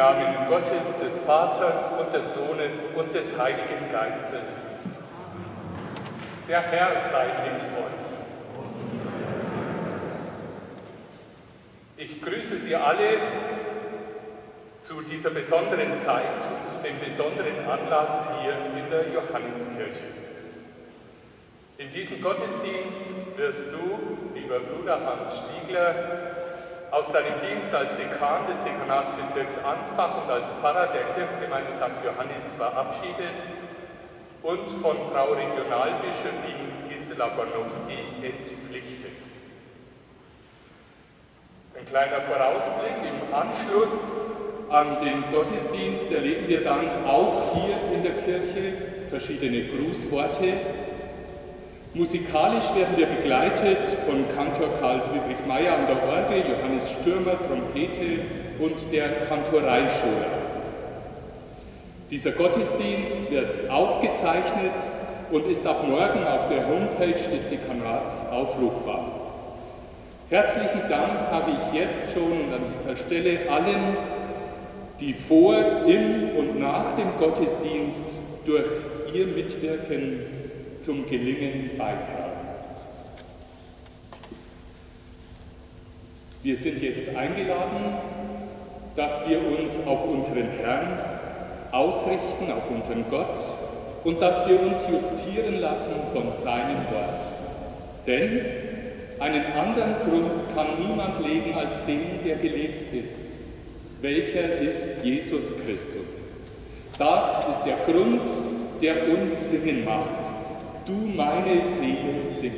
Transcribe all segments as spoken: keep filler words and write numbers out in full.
Namen Gottes, des Vaters und des Sohnes und des Heiligen Geistes. Der Herr sei mit euch. Ich grüße Sie alle zu dieser besonderen Zeit und zu dem besonderen Anlass hier in der Johanneskirche. In diesem Gottesdienst wirst du, lieber Bruder Hans Stiegler, aus deinem Dienst als Dekan des Dekanatsbezirks Ansbach und als Pfarrer der Kirchengemeinde Sankt Johannes verabschiedet und von Frau Regionalbischöfin Gisela Bornowski entpflichtet. Ein kleiner Vorausblick: Im Anschluss an den Gottesdienst erleben wir dann auch hier in der Kirche verschiedene Grußworte. Musikalisch werden wir begleitet von Kantor Karl Friedrich Meyer an der Orgel, Johannes Stürmer, Trompete und der Kantoreischule. Dieser Gottesdienst wird aufgezeichnet und ist ab morgen auf der Homepage des Dekanats aufrufbar. Herzlichen Dank sage ich jetzt schon und an dieser Stelle allen, die vor, im und nach dem Gottesdienst durch ihr Mitwirken zum Gelingen beitragen. Wir sind jetzt eingeladen, dass wir uns auf unseren Herrn ausrichten, auf unseren Gott, und dass wir uns justieren lassen von seinem Wort. Denn einen anderen Grund kann niemand legen als den, der gelebt ist. Welcher ist Jesus Christus? Das ist der Grund, der uns singen macht. Du meine Seele singt.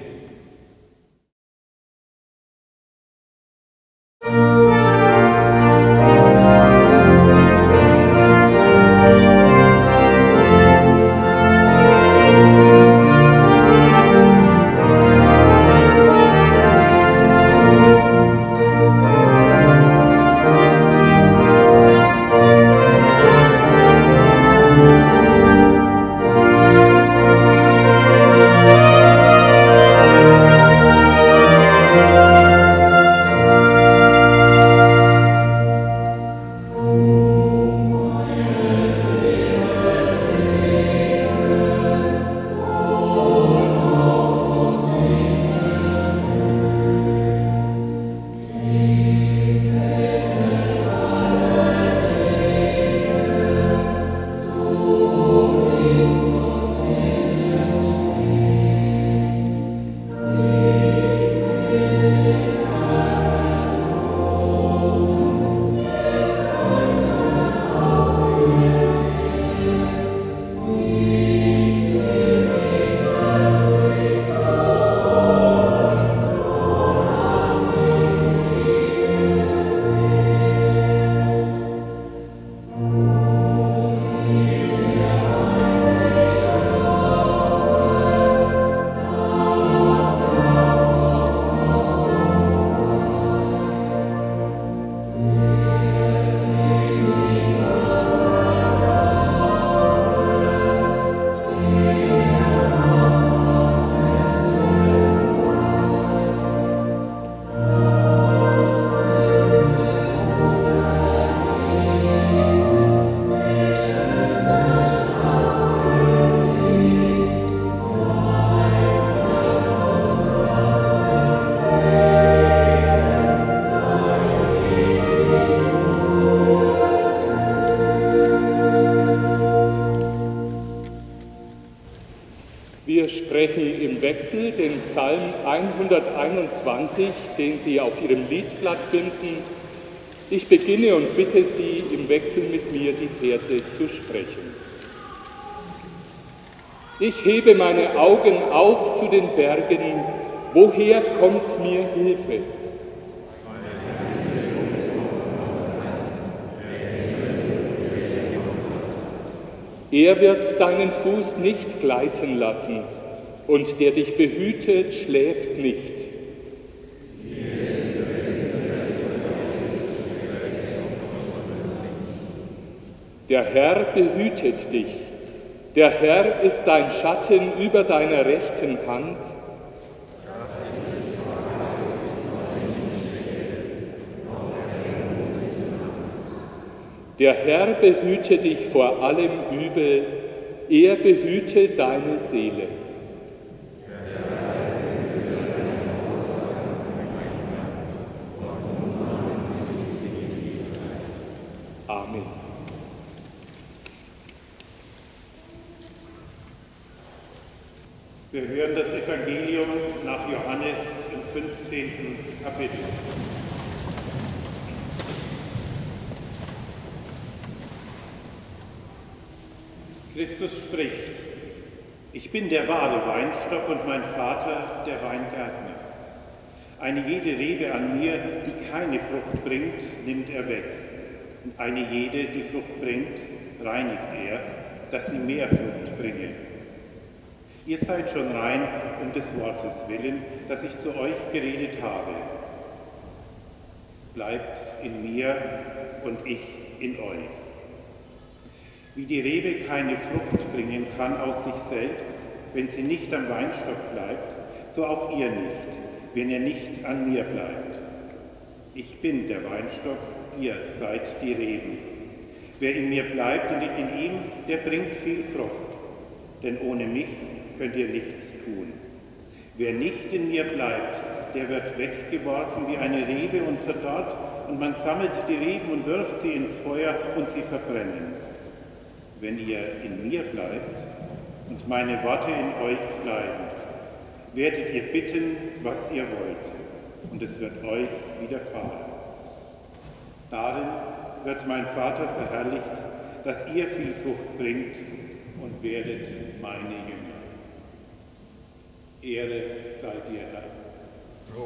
Den Psalm hunderteinundzwanzig, den Sie auf Ihrem Liedblatt finden. Ich beginne und bitte Sie, im Wechsel mit mir die Verse zu sprechen. Ich hebe meine Augen auf zu den Bergen. Woher kommt mir Hilfe? Er wird deinen Fuß nicht gleiten lassen. Und der dich behütet, schläft nicht. Der Herr behütet dich. Der Herr ist dein Schatten über deiner rechten Hand. Der Herr behüte dich vor allem Übel, er behüte deine Seele. Amen. Wir hören das Evangelium nach Johannes im fünfzehnten Kapitel. Christus spricht: Ich bin der wahre Weinstock und mein Vater der Weingärtner. Eine jede Rebe an mir, die keine Frucht bringt, nimmt er weg. Und eine jede, die Frucht bringt, reinigt er, dass sie mehr Frucht bringe. Ihr seid schon rein um des Wortes willen, das ich zu euch geredet habe. Bleibt in mir und ich in euch. Wie die Rebe keine Frucht bringen kann aus sich selbst, wenn sie nicht am Weinstock bleibt, so auch ihr nicht, wenn ihr nicht an mir bleibt. Ich bin der Weinstock, ihr seid die Reben. Wer in mir bleibt und ich in ihm, der bringt viel Frucht, denn ohne mich könnt ihr nichts tun. Wer nicht in mir bleibt, der wird weggeworfen wie eine Rebe und verdorrt, und man sammelt die Reben und wirft sie ins Feuer und sie verbrennen. Wenn ihr in mir bleibt und meine Worte in euch bleiben, werdet ihr bitten, was ihr wollt, und es wird euch widerfahren. Darin wird mein Vater verherrlicht, dass ihr viel Frucht bringt und werdet meine Jünger. Ehre sei dir, Herr.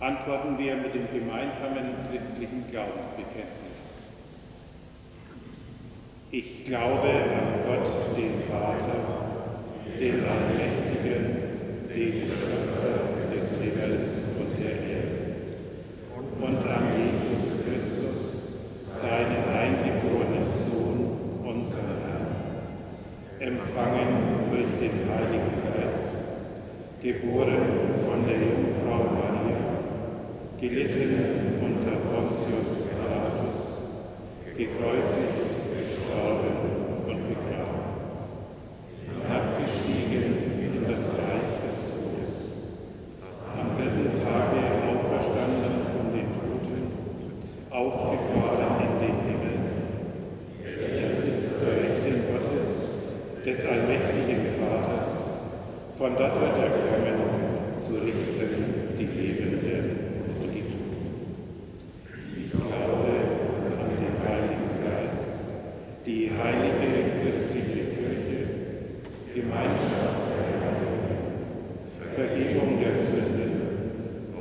Antworten wir mit dem gemeinsamen christlichen Glaubensbekenntnis. Ich glaube an Gott, den Vater, den Allmächtigen, den Schöpfer des Himmels und der Erde, und an Jesus Christus, seinen eingeborenen Sohn, unseren Herrn, empfangen durch den Heiligen Geist, geboren von der Jungfrau Maria, gelitten unter Pontius Pilatus, gekreuzigt, gestorben und begraben, hinabgestiegen in das Reich des Todes, am dritten Tage auferstanden von den Toten, aufgefahren in den Himmel. Er sitzt zur Rechten Gottes, des allmächtigen Vaters, von dort wird er kommen, zu richten die Lebenden. Die heilige christliche Kirche, Gemeinschaft der Heiligen, Vergebung der Sünden,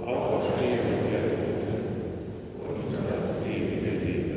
Auferstehung der Toten und das ewige Leben.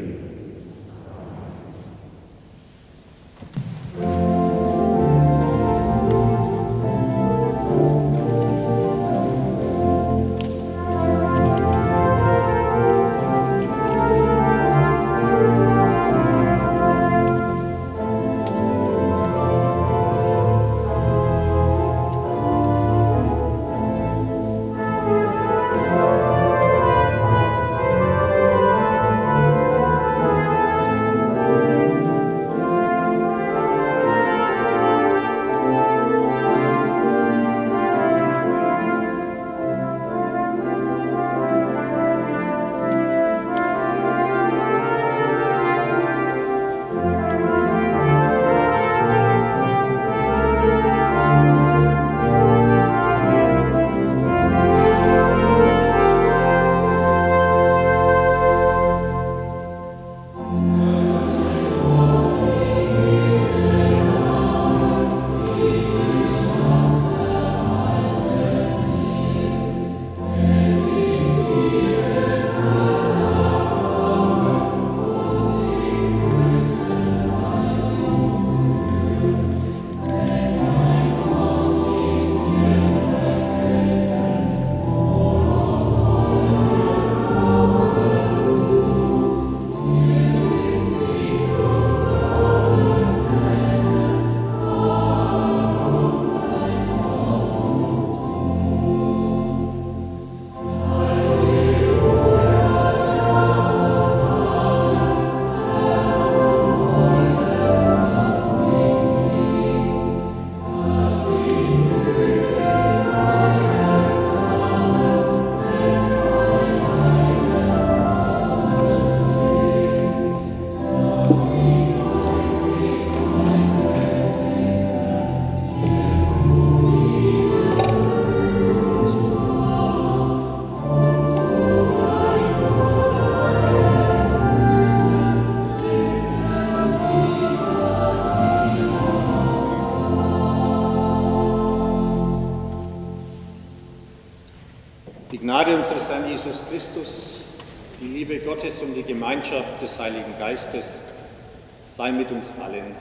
Die Gnade unseres Herrn Jesus Christus, die Liebe Gottes und die Gemeinschaft des Heiligen Geistes sei mit uns allen.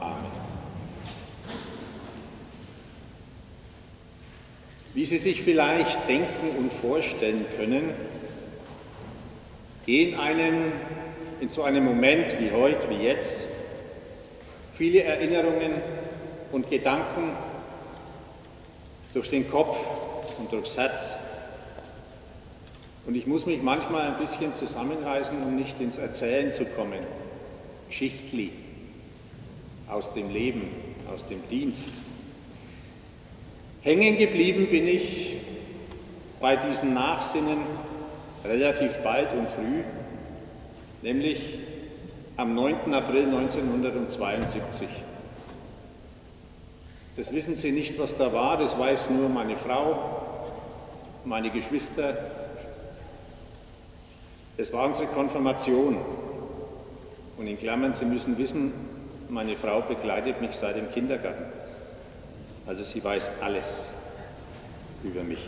Amen. Wie Sie sich vielleicht denken und vorstellen können, gehen einem in so einem Moment wie heute, wie jetzt, viele Erinnerungen und Gedanken durch den Kopf und durchs Herz. Und ich muss mich manchmal ein bisschen zusammenreißen, um nicht ins Erzählen zu kommen. Geschichtli, aus dem Leben, aus dem Dienst. Hängen geblieben bin ich bei diesen Nachsinnen relativ bald und früh, nämlich am neunten April neunzehnhundertzweiundsiebzig. Das wissen Sie nicht, was da war, das weiß nur meine Frau, meine Geschwister. Das war unsere Konfirmation. Und in Klammern, Sie müssen wissen, meine Frau begleitet mich seit dem Kindergarten. Also sie weiß alles über mich.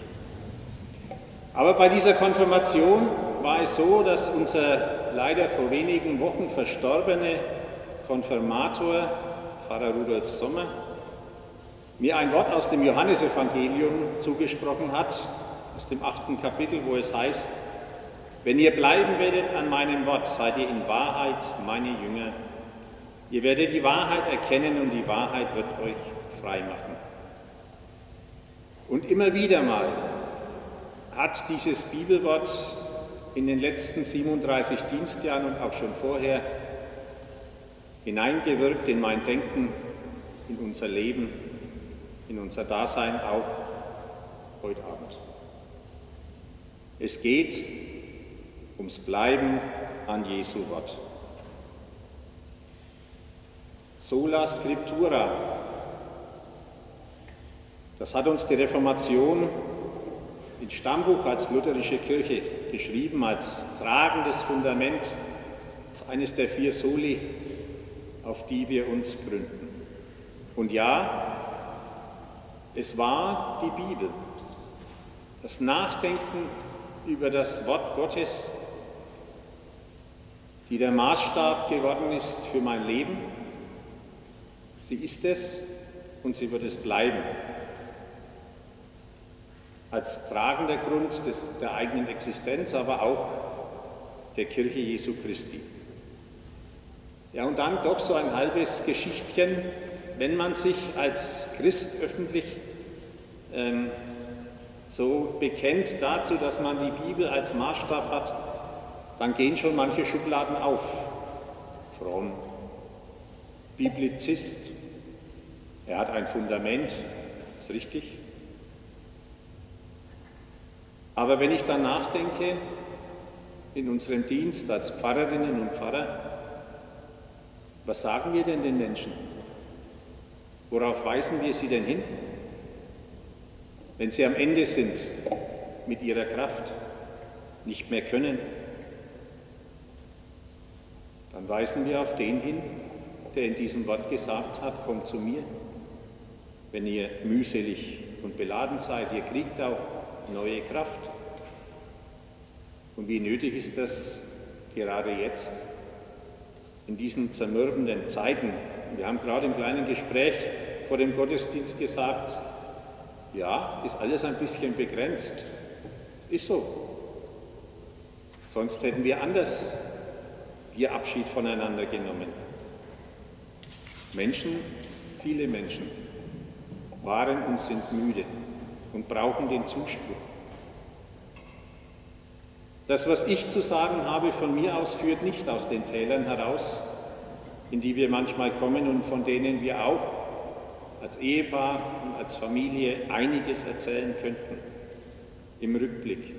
Aber bei dieser Konfirmation war es so, dass unser leider vor wenigen Wochen verstorbene Konfirmator, Pfarrer Rudolf Sommer, mir ein Wort aus dem Johannesevangelium zugesprochen hat, aus dem achten Kapitel, wo es heißt: Wenn ihr bleiben werdet an meinem Wort, seid ihr in Wahrheit meine Jünger. Ihr werdet die Wahrheit erkennen und die Wahrheit wird euch frei machen. Und immer wieder mal hat dieses Bibelwort in den letzten siebenunddreißig Dienstjahren und auch schon vorher hineingewirkt in mein Denken, in unser Leben, in unser Dasein, auch heute Abend. Es geht ums Bleiben an Jesu Wort. Sola Scriptura, das hat uns die Reformation ins Stammbuch als lutherische Kirche geschrieben, als tragendes Fundament, als eines der vier Soli, auf die wir uns gründen. Und ja, es war die Bibel, das Nachdenken über das Wort Gottes, die der Maßstab geworden ist für mein Leben. Sie ist es und sie wird es bleiben, als tragender Grund des, der eigenen Existenz, aber auch der Kirche Jesu Christi. Ja, und dann doch so ein halbes Geschichtchen, wenn man sich als Christ öffentlich ähm, so bekennt dazu, dass man die Bibel als Maßstab hat, dann gehen schon manche Schubladen auf. Fromm, Biblizist, er hat ein Fundament, ist richtig. Aber wenn ich dann nachdenke, in unserem Dienst als Pfarrerinnen und Pfarrer, was sagen wir denn den Menschen? Worauf weisen wir sie denn hin, wenn sie am Ende sind, mit ihrer Kraft, nicht mehr können? Dann weisen wir auf den hin, der in diesem Wort gesagt hat: Kommt zu mir, wenn ihr mühselig und beladen seid, ihr kriegt auch neue Kraft. Und wie nötig ist das gerade jetzt, in diesen zermürbenden Zeiten? Wir haben gerade im kleinen Gespräch vor dem Gottesdienst gesagt, ja, ist alles ein bisschen begrenzt. Es ist so. Sonst hätten wir anders hier Abschied voneinander genommen. Menschen, viele Menschen, waren und sind müde und brauchen den Zuspruch. Das, was ich zu sagen habe, von mir aus, führt nicht aus den Tälern heraus, in die wir manchmal kommen und von denen wir auch als Ehepaar und als Familie einiges erzählen könnten, im Rückblick.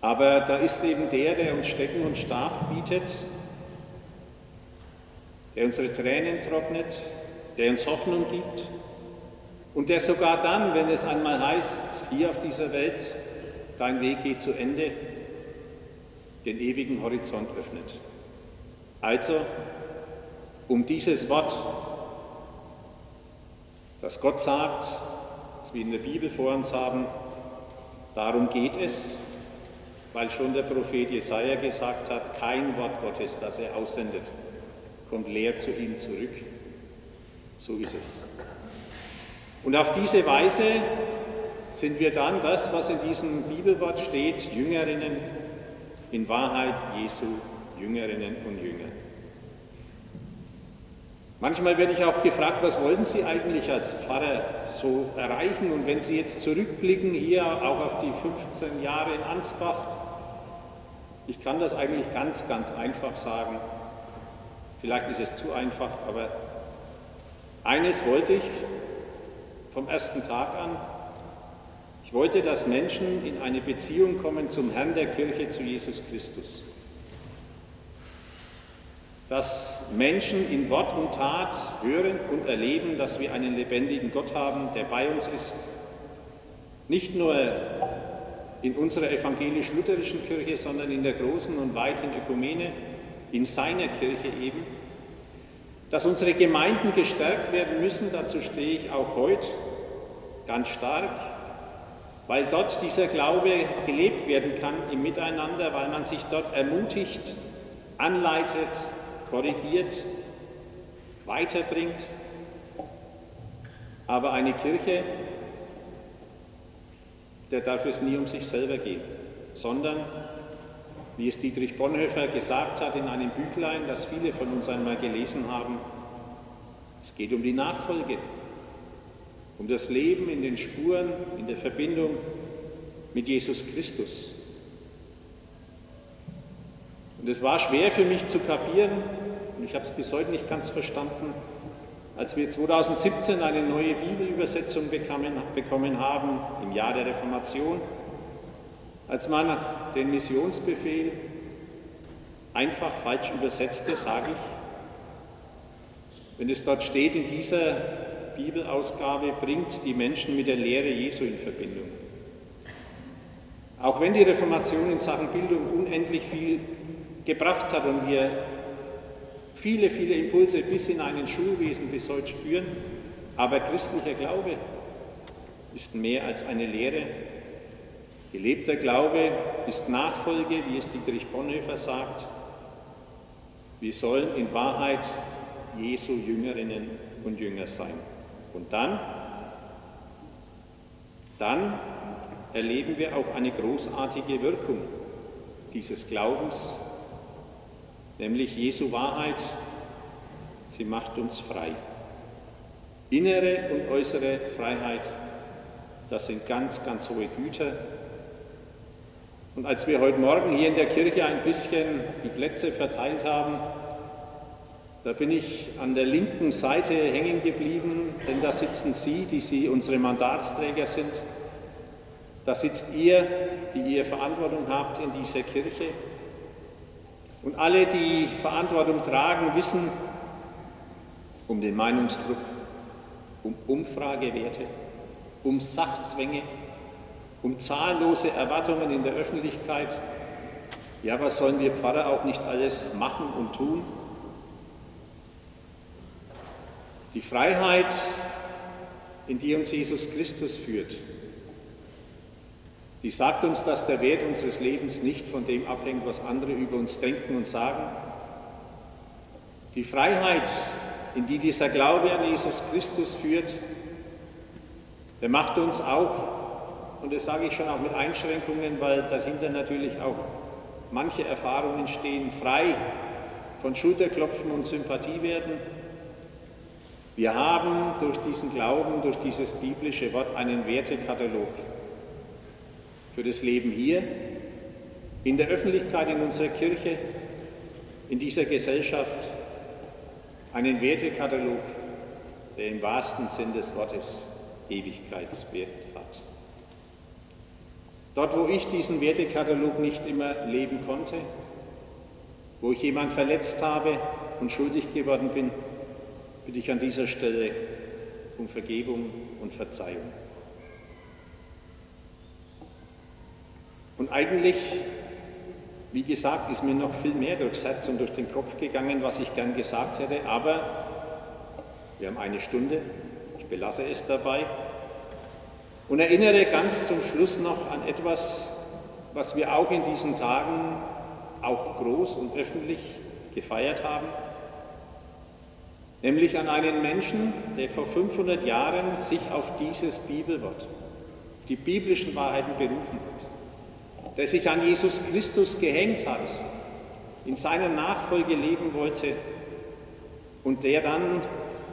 Aber da ist eben der, der uns Stecken und Stab bietet, der unsere Tränen trocknet, der uns Hoffnung gibt, und der sogar dann, wenn es einmal heißt, hier auf dieser Welt, dein Weg geht zu Ende, den ewigen Horizont öffnet. Also, um dieses Wort, das Gott sagt, das wir in der Bibel vor uns haben, Darum geht es, weil schon der Prophet Jesaja gesagt hat, kein Wort Gottes, das er aussendet, kommt leer zu ihm zurück. So ist es. Und auf diese Weise sind wir dann das, was in diesem Bibelwort steht, Jüngerinnen, in Wahrheit Jesu, Jüngerinnen und Jünger. Manchmal werde ich auch gefragt, was wollten Sie eigentlich als Pfarrer so erreichen? Und wenn Sie jetzt zurückblicken, hier auch auf die fünfzehn Jahre in Ansbach, ich kann das eigentlich ganz, ganz einfach sagen. Vielleicht ist es zu einfach, aber eines wollte ich vom ersten Tag an. Ich wollte, dass Menschen in eine Beziehung kommen zum Herrn der Kirche, zu Jesus Christus. Dass Menschen in Wort und Tat hören und erleben, dass wir einen lebendigen Gott haben, der bei uns ist. Nicht nur in unserer evangelisch-lutherischen Kirche, sondern in der großen und weiten Ökumene, in seiner Kirche eben. Dass unsere Gemeinden gestärkt werden müssen, dazu stehe ich auch heute ganz stark, weil dort dieser Glaube gelebt werden kann im Miteinander, weil man sich dort ermutigt, anleitet, korrigiert, weiterbringt. Aber eine Kirche, der darf es nie um sich selber gehen, sondern, wie es Dietrich Bonhoeffer gesagt hat in einem Büchlein, das viele von uns einmal gelesen haben, es geht um die Nachfolge, um das Leben in den Spuren, in der Verbindung mit Jesus Christus. Und es war schwer für mich zu kapieren, und ich habe es bis heute nicht ganz verstanden, als wir zweitausendsiebzehn eine neue Bibelübersetzung bekommen haben, im Jahr der Reformation, als man den Missionsbefehl einfach falsch übersetzte, sage ich, wenn es dort steht, in dieser Bibelausgabe bringt die Menschen mit der Lehre Jesu in Verbindung. Auch wenn die Reformation in Sachen Bildung unendlich viel gebracht hat und wir viele, viele Impulse bis in ein Schulwesen bis heute spüren, aber christlicher Glaube ist mehr als eine Lehre. Gelebter Glaube ist Nachfolge, wie es Dietrich Bonhoeffer sagt. Wir sollen in Wahrheit Jesu Jüngerinnen und Jünger sein. Und dann, dann erleben wir auch eine großartige Wirkung dieses Glaubens, nämlich Jesu Wahrheit, sie macht uns frei. Innere und äußere Freiheit, das sind ganz, ganz hohe Güter. Und als wir heute Morgen hier in der Kirche ein bisschen die Plätze verteilt haben, da bin ich an der linken Seite hängen geblieben, denn da sitzen Sie, die Sie unsere Mandatsträger sind. Da sitzt ihr, die ihr Verantwortung habt in dieser Kirche. Und alle, die Verantwortung tragen, wissen um den Meinungsdruck, um Umfragewerte, um Sachzwänge, um zahllose Erwartungen in der Öffentlichkeit. Ja, was sollen wir Pfarrer auch nicht alles machen und tun? Die Freiheit, in die uns Jesus Christus führt, die sagt uns, dass der Wert unseres Lebens nicht von dem abhängt, was andere über uns denken und sagen. Die Freiheit, in die dieser Glaube an Jesus Christus führt, der macht uns auch, und das sage ich schon auch mit Einschränkungen, weil dahinter natürlich auch manche Erfahrungen stehen, frei von Schulterklopfen und Sympathie werden. Wir haben durch diesen Glauben, durch dieses biblische Wort einen Wertekatalog. Für das Leben hier, in der Öffentlichkeit, in unserer Kirche, in dieser Gesellschaft, einen Wertekatalog, der im wahrsten Sinn des Wortes Ewigkeitswert hat. Dort, wo ich diesen Wertekatalog nicht immer leben konnte, wo ich jemanden verletzt habe und schuldig geworden bin, bitte ich an dieser Stelle um Vergebung und Verzeihung. Und eigentlich, wie gesagt, ist mir noch viel mehr durchs Herz und durch den Kopf gegangen, was ich gern gesagt hätte, aber wir haben eine Stunde, ich belasse es dabei. und erinnere ganz zum Schluss noch an etwas, was wir auch in diesen Tagen auch groß und öffentlich gefeiert haben, nämlich an einen Menschen, der vor fünfhundert Jahren sich auf dieses Bibelwort, die biblischen Wahrheiten berufen hat, der sich an Jesus Christus gehängt hat, in seiner Nachfolge leben wollte und der dann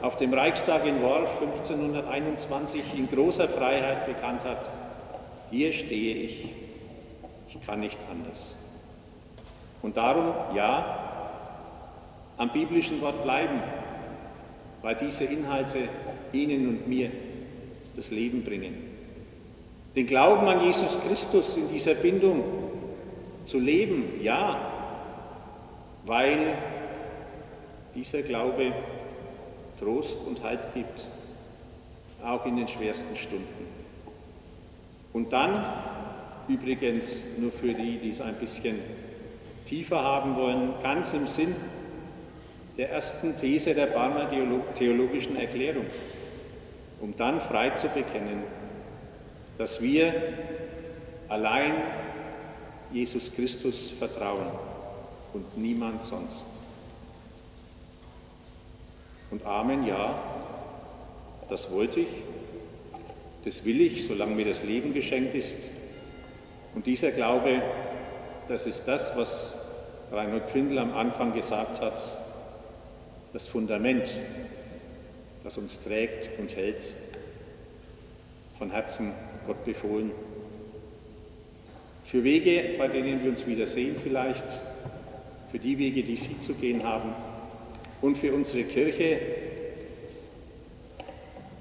auf dem Reichstag in Worms fünfzehnhunderteinundzwanzig in großer Freiheit bekannt hat: Hier stehe ich, ich kann nicht anders. Und darum, ja, am biblischen Wort bleiben, weil diese Inhalte Ihnen und mir das Leben bringen. Den Glauben an Jesus Christus in dieser Bindung zu leben, ja, weil dieser Glaube Trost und Halt gibt, auch in den schwersten Stunden. Und dann, übrigens nur für die, die es ein bisschen tiefer haben wollen, ganz im Sinn der ersten These der Barmer Theologischen Erklärung, um dann frei zu bekennen, dass wir allein Jesus Christus vertrauen und niemand sonst. Und Amen, ja, das wollte ich, das will ich, solange mir das Leben geschenkt ist. Und dieser Glaube, das ist das, was Reinhold Pfindel am Anfang gesagt hat, das Fundament, das uns trägt und hält. Von Herzen Gott befohlen. Für Wege, bei denen wir uns wiedersehen vielleicht, für die Wege, die Sie zu gehen haben und für unsere Kirche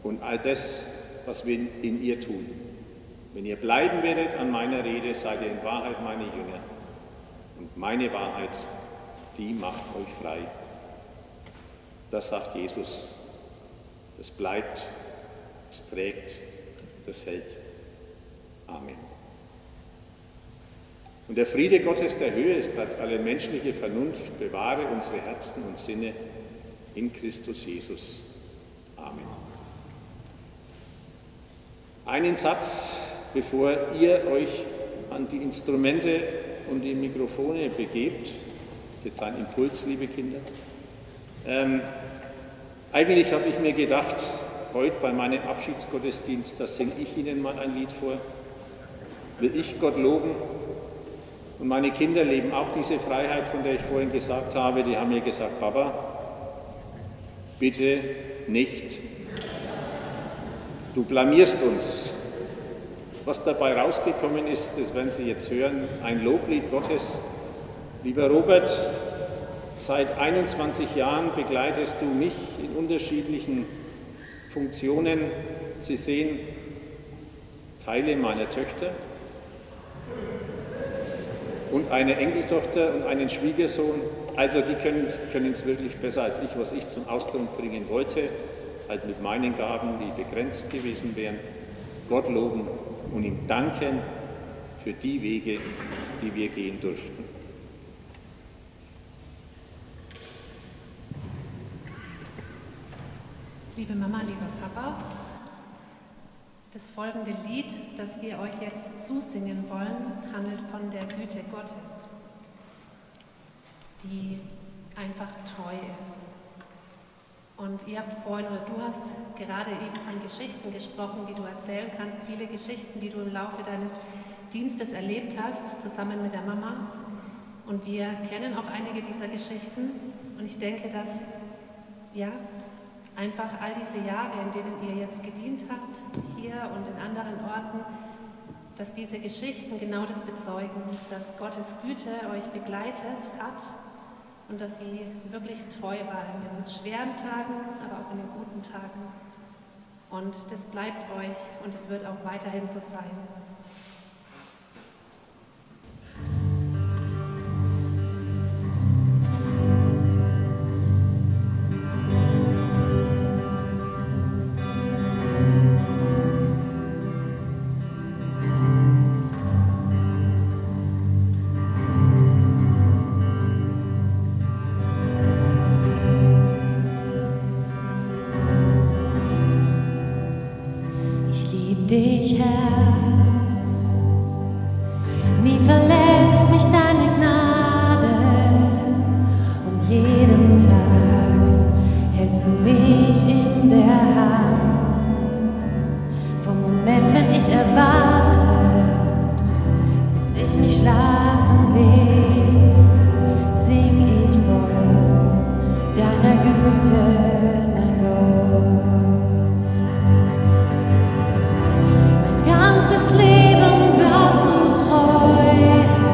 und all das, was wir in ihr tun. Wenn ihr bleiben werdet an meiner Rede, seid ihr in Wahrheit meine Jünger. Und meine Wahrheit, die macht euch frei. Das sagt Jesus, das bleibt, es trägt, das hält. Amen. Und der Friede Gottes, der höher ist als alle menschliche Vernunft, bewahre unsere Herzen und Sinne in Christus Jesus. Amen. Einen Satz, bevor ihr euch an die Instrumente und die Mikrofone begebt. Das ist jetzt ein Impuls, liebe Kinder. Ähm, eigentlich habe ich mir gedacht, heute bei meinem Abschiedsgottesdienst, da singe ich Ihnen mal ein Lied vor, will ich Gott loben. Und meine Kinder leben auch diese Freiheit, von der ich vorhin gesagt habe. Die haben mir gesagt: Papa, bitte nicht. Du blamierst uns. Was dabei rausgekommen ist, das werden Sie jetzt hören, ein Loblied Gottes. Lieber Robert, seit einundzwanzig Jahren begleitest du mich in unterschiedlichen Funktionen. Sie sehen Teile meiner Töchter und eine Enkeltochter und einen Schwiegersohn. Also die können es wirklich besser als ich, was ich zum Ausdruck bringen wollte, halt mit meinen Gaben, die begrenzt gewesen wären. Gott loben und ihm danken für die Wege, die wir gehen durften. Liebe Mama, lieber Papa, das folgende Lied, das wir euch jetzt zusingen wollen, handelt von der Güte Gottes, die einfach treu ist. Und ihr habt vorhin, oder du hast gerade eben von Geschichten gesprochen, die du erzählen kannst, viele Geschichten, die du im Laufe deines Dienstes erlebt hast, zusammen mit der Mama. Und wir kennen auch einige dieser Geschichten. Und ich denke, dass, ja, einfach all diese Jahre, in denen ihr jetzt gedient habt, hier und in anderen Orten, dass diese Geschichten genau das bezeugen, dass Gottes Güte euch begleitet hat und dass sie wirklich treu war in den schweren Tagen, aber auch in den guten Tagen. Und das bleibt euch und es wird auch weiterhin so sein. Ich verlässt mich deine Gnade und jeden Tag hältst du mich in der Hand. Vom Moment, wenn ich erwache, bis ich mich schlafen leg, sing ich von deiner Güte, mein Gott. Mein ganzes Leben warst du treu.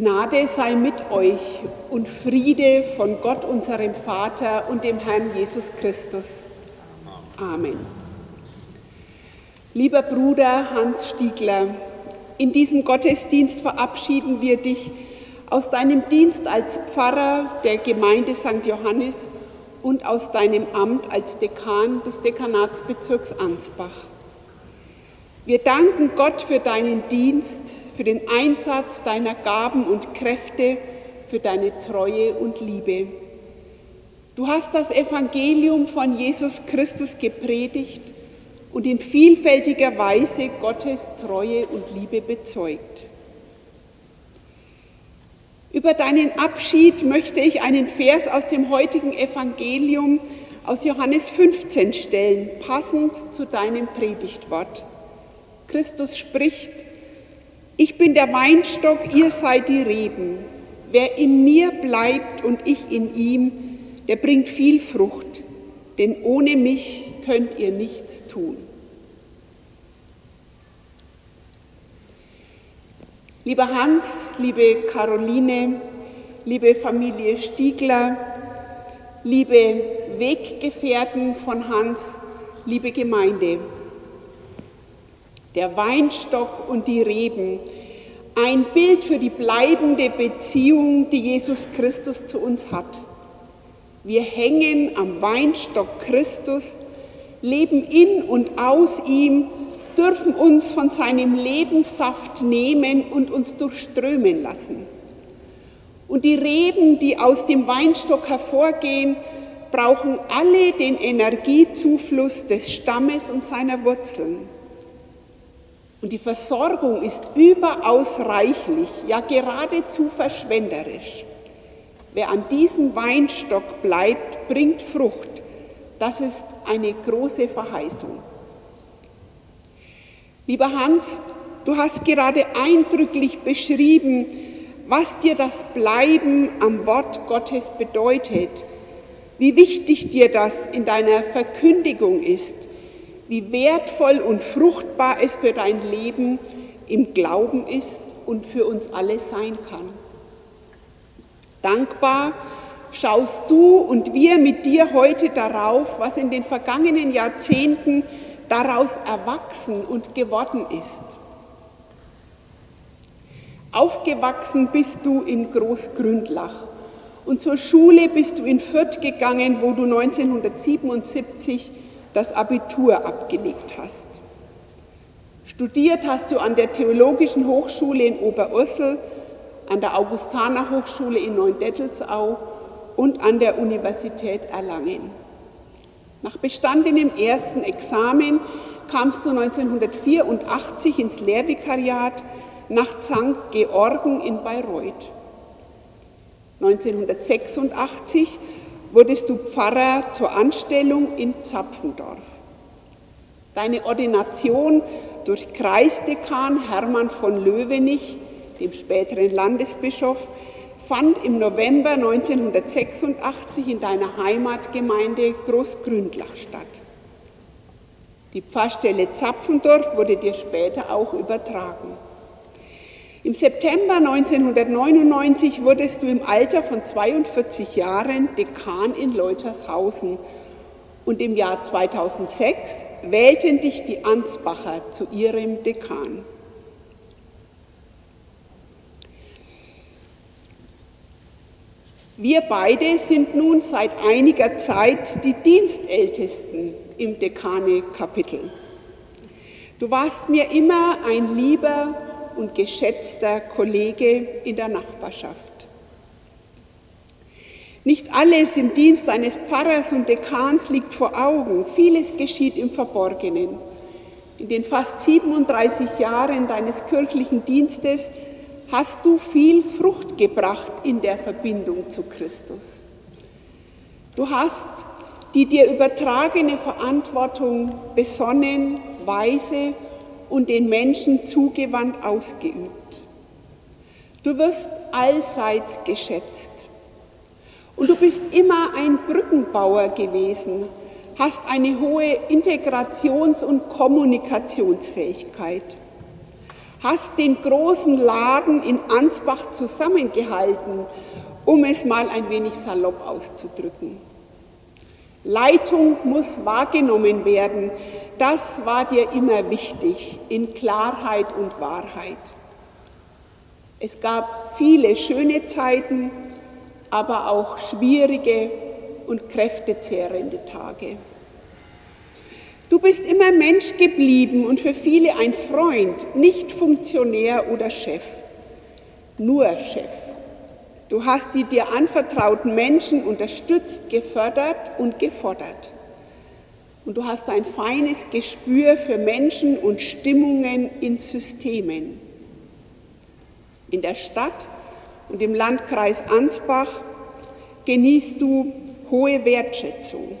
Gnade sei mit euch und Friede von Gott, unserem Vater und dem Herrn Jesus Christus. Amen. Lieber Bruder Hans Stiegler, in diesem Gottesdienst verabschieden wir dich aus deinem Dienst als Pfarrer der Gemeinde Sankt Johannes und aus deinem Amt als Dekan des Dekanatsbezirks Ansbach. Wir danken Gott für deinen Dienst, für den Einsatz deiner Gaben und Kräfte, für deine Treue und Liebe. Du hast das Evangelium von Jesus Christus gepredigt und in vielfältiger Weise Gottes Treue und Liebe bezeugt. Über deinen Abschied möchte ich einen Vers aus dem heutigen Evangelium aus Johannes fünfzehn stellen, passend zu deinem Predigtwort. Christus spricht: Ich bin der Weinstock, ihr seid die Reben. Wer in mir bleibt und ich in ihm, der bringt viel Frucht, denn ohne mich könnt ihr nichts tun. Lieber Hans, liebe Caroline, liebe Familie Stiegler, liebe Weggefährten von Hans, liebe Gemeinde. Der Weinstock und die Reben, ein Bild für die bleibende Beziehung, die Jesus Christus zu uns hat. Wir hängen am Weinstock Christus, leben in und aus ihm, dürfen uns von seinem Lebenssaft nehmen und uns durchströmen lassen. Und die Reben, die aus dem Weinstock hervorgehen, brauchen alle den Energiezufluss des Stammes und seiner Wurzeln. Und die Versorgung ist überaus reichlich, ja geradezu verschwenderisch. Wer an diesem Weinstock bleibt, bringt Frucht. Das ist eine große Verheißung. Lieber Hans, du hast gerade eindrücklich beschrieben, was dir das Bleiben am Wort Gottes bedeutet, wie wichtig dir das in deiner Verkündigung ist, wie wertvoll und fruchtbar es für dein Leben im Glauben ist und für uns alle sein kann. Dankbar schaust du und wir mit dir heute darauf, was in den vergangenen Jahrzehnten daraus erwachsen und geworden ist. Aufgewachsen bist du in Großgründlach und zur Schule bist du in Fürth gegangen, wo du neunzehnhundertsiebenundsiebzig das Abitur abgelegt hast. Studiert hast du an der Theologischen Hochschule in Oberursel, an der Augustaner Hochschule in Neuendettelsau und an der Universität Erlangen. Nach bestandenem ersten Examen kamst du neunzehnhundertvierundachtzig ins Lehrvikariat nach Sankt Georgen in Bayreuth. neunzehnhundertsechsundachtzig wurdest du Pfarrer zur Anstellung in Zapfendorf. Deine Ordination durch Kreisdekan Hermann von Löwenich, dem späteren Landesbischof, fand im November neunzehnhundertsechsundachtzig in deiner Heimatgemeinde Großgründlach statt. Die Pfarrstelle Zapfendorf wurde dir später auch übertragen. Im September neunzehnhundertneunundneunzig wurdest du im Alter von zweiundvierzig Jahren Dekan in Leutershausen und im Jahr zweitausendsechs wählten dich die Ansbacher zu ihrem Dekan. Wir beide sind nun seit einiger Zeit die Dienstältesten im Dekane-Kapitel. Du warst mir immer ein lieber und geschätzter Kollege in der Nachbarschaft. Nicht alles im Dienst eines Pfarrers und Dekans liegt vor Augen. Vieles geschieht im Verborgenen. In den fast siebenunddreißig Jahren deines kirchlichen Dienstes hast du viel Frucht gebracht in der Verbindung zu Christus. Du hast die dir übertragene Verantwortung besonnen, weise und den Menschen zugewandt ausgeübt. Du wirst allseits geschätzt. Und du bist immer ein Brückenbauer gewesen, hast eine hohe Integrations- und Kommunikationsfähigkeit. hast den großen Laden in Ansbach zusammengehalten, um es mal ein wenig salopp auszudrücken. Leitung muss wahrgenommen werden, das war dir immer wichtig, in Klarheit und Wahrheit. Es gab viele schöne Zeiten, aber auch schwierige und kräftezehrende Tage. Du bist immer Mensch geblieben und für viele ein Freund, nicht Funktionär oder Chef, nur Chef. Du hast die dir anvertrauten Menschen unterstützt, gefördert und gefordert. Und du hast ein feines Gespür für Menschen und Stimmungen in Systemen. In der Stadt und im Landkreis Ansbach genießt du hohe Wertschätzung.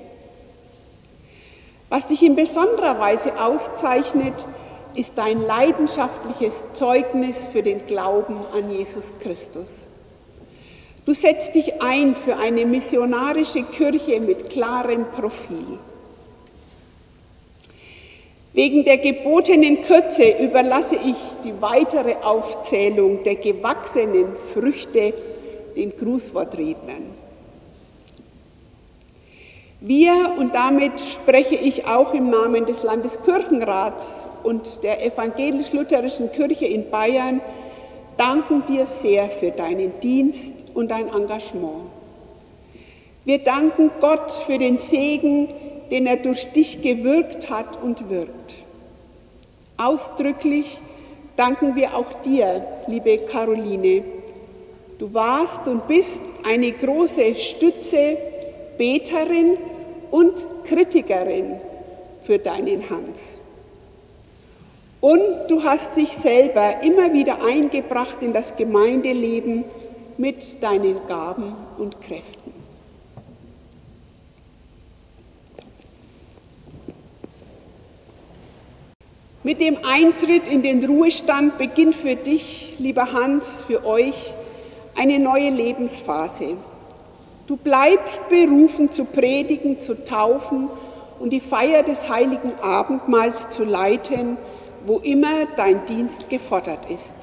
Was dich in besonderer Weise auszeichnet, ist dein leidenschaftliches Zeugnis für den Glauben an Jesus Christus. Du setzt dich ein für eine missionarische Kirche mit klarem Profil. Wegen der gebotenen Kürze überlasse ich die weitere Aufzählung der gewachsenen Früchte den Grußwortrednern. Wir, und damit spreche ich auch im Namen des Landeskirchenrats und der Evangelisch-Lutherischen Kirche in Bayern, danken dir sehr für deinen Dienst und dein Engagement. Wir danken Gott für den Segen, den er durch dich gewirkt hat und wirkt. Ausdrücklich danken wir auch dir, liebe Caroline. Du warst und bist eine große Stütze, Beterin und Kritikerin für deinen Hans. Und du hast dich selber immer wieder eingebracht in das Gemeindeleben mit deinen Gaben und Kräften. Mit dem Eintritt in den Ruhestand beginnt für dich, lieber Hans, für euch eine neue Lebensphase. Du bleibst berufen zu predigen, zu taufen und die Feier des Heiligen Abendmahls zu leiten, wo immer dein Dienst gefordert ist.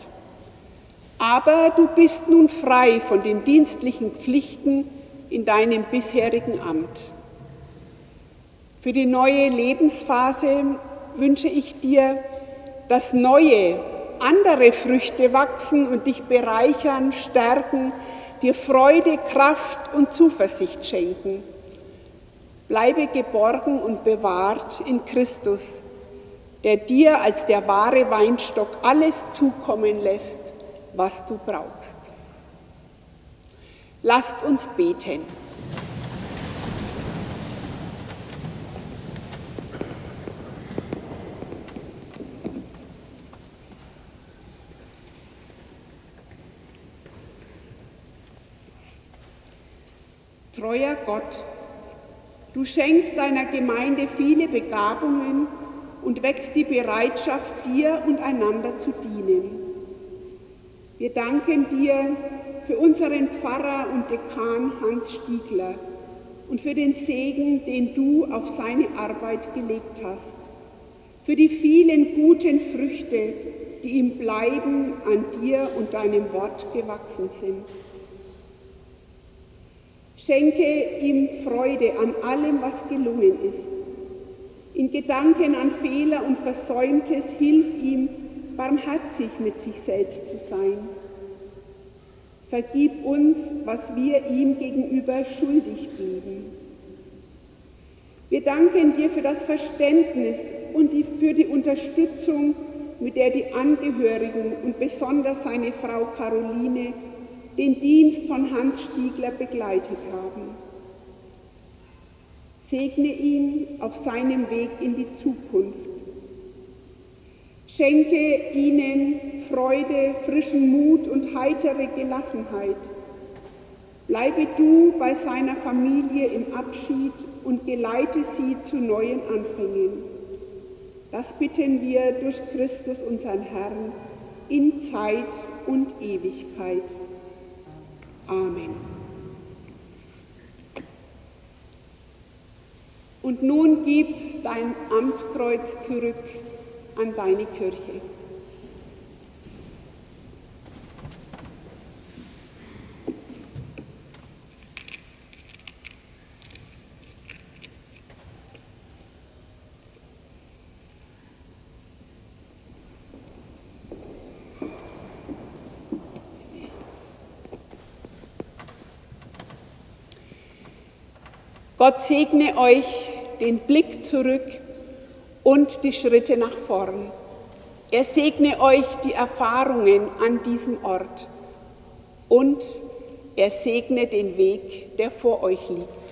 Aber du bist nun frei von den dienstlichen Pflichten in deinem bisherigen Amt. Für die neue Lebensphase wünsche ich dir, dass neue, andere Früchte wachsen und dich bereichern, stärken, dir Freude, Kraft und Zuversicht schenken. Bleibe geborgen und bewahrt in Christus, der dir als der wahre Weinstock alles zukommen lässt, was du brauchst. Lasst uns beten. Treuer Gott, du schenkst deiner Gemeinde viele Begabungen und wächst die Bereitschaft, dir und einander zu dienen. Wir danken dir für unseren Pfarrer und Dekan Hans Stiegler und für den Segen, den du auf seine Arbeit gelegt hast, für die vielen guten Früchte, die im Bleiben an dir und deinem Wort gewachsen sind. Schenke ihm Freude an allem, was gelungen ist. In Gedanken an Fehler und Versäumtes hilf ihm, barmherzig mit sich selbst zu sein. Vergib uns, was wir ihm gegenüber schuldig blieben. Wir danken dir für das Verständnis und die, für die Unterstützung, mit der die Angehörigen und besonders seine Frau Caroline den Dienst von Hans Stiegler begleitet haben. Segne ihn auf seinem Weg in die Zukunft. Schenke ihnen Freude, frischen Mut und heitere Gelassenheit. Bleibe du bei seiner Familie im Abschied und geleite sie zu neuen Anfängen. Das bitten wir durch Christus, unseren Herrn, in Zeit und Ewigkeit. Amen. Und nun gib dein Amtskreuz zurück an deine Kirche. Gott segne euch den Blick zurück und die Schritte nach vorn. Er segne euch die Erfahrungen an diesem Ort und er segne den Weg, der vor euch liegt.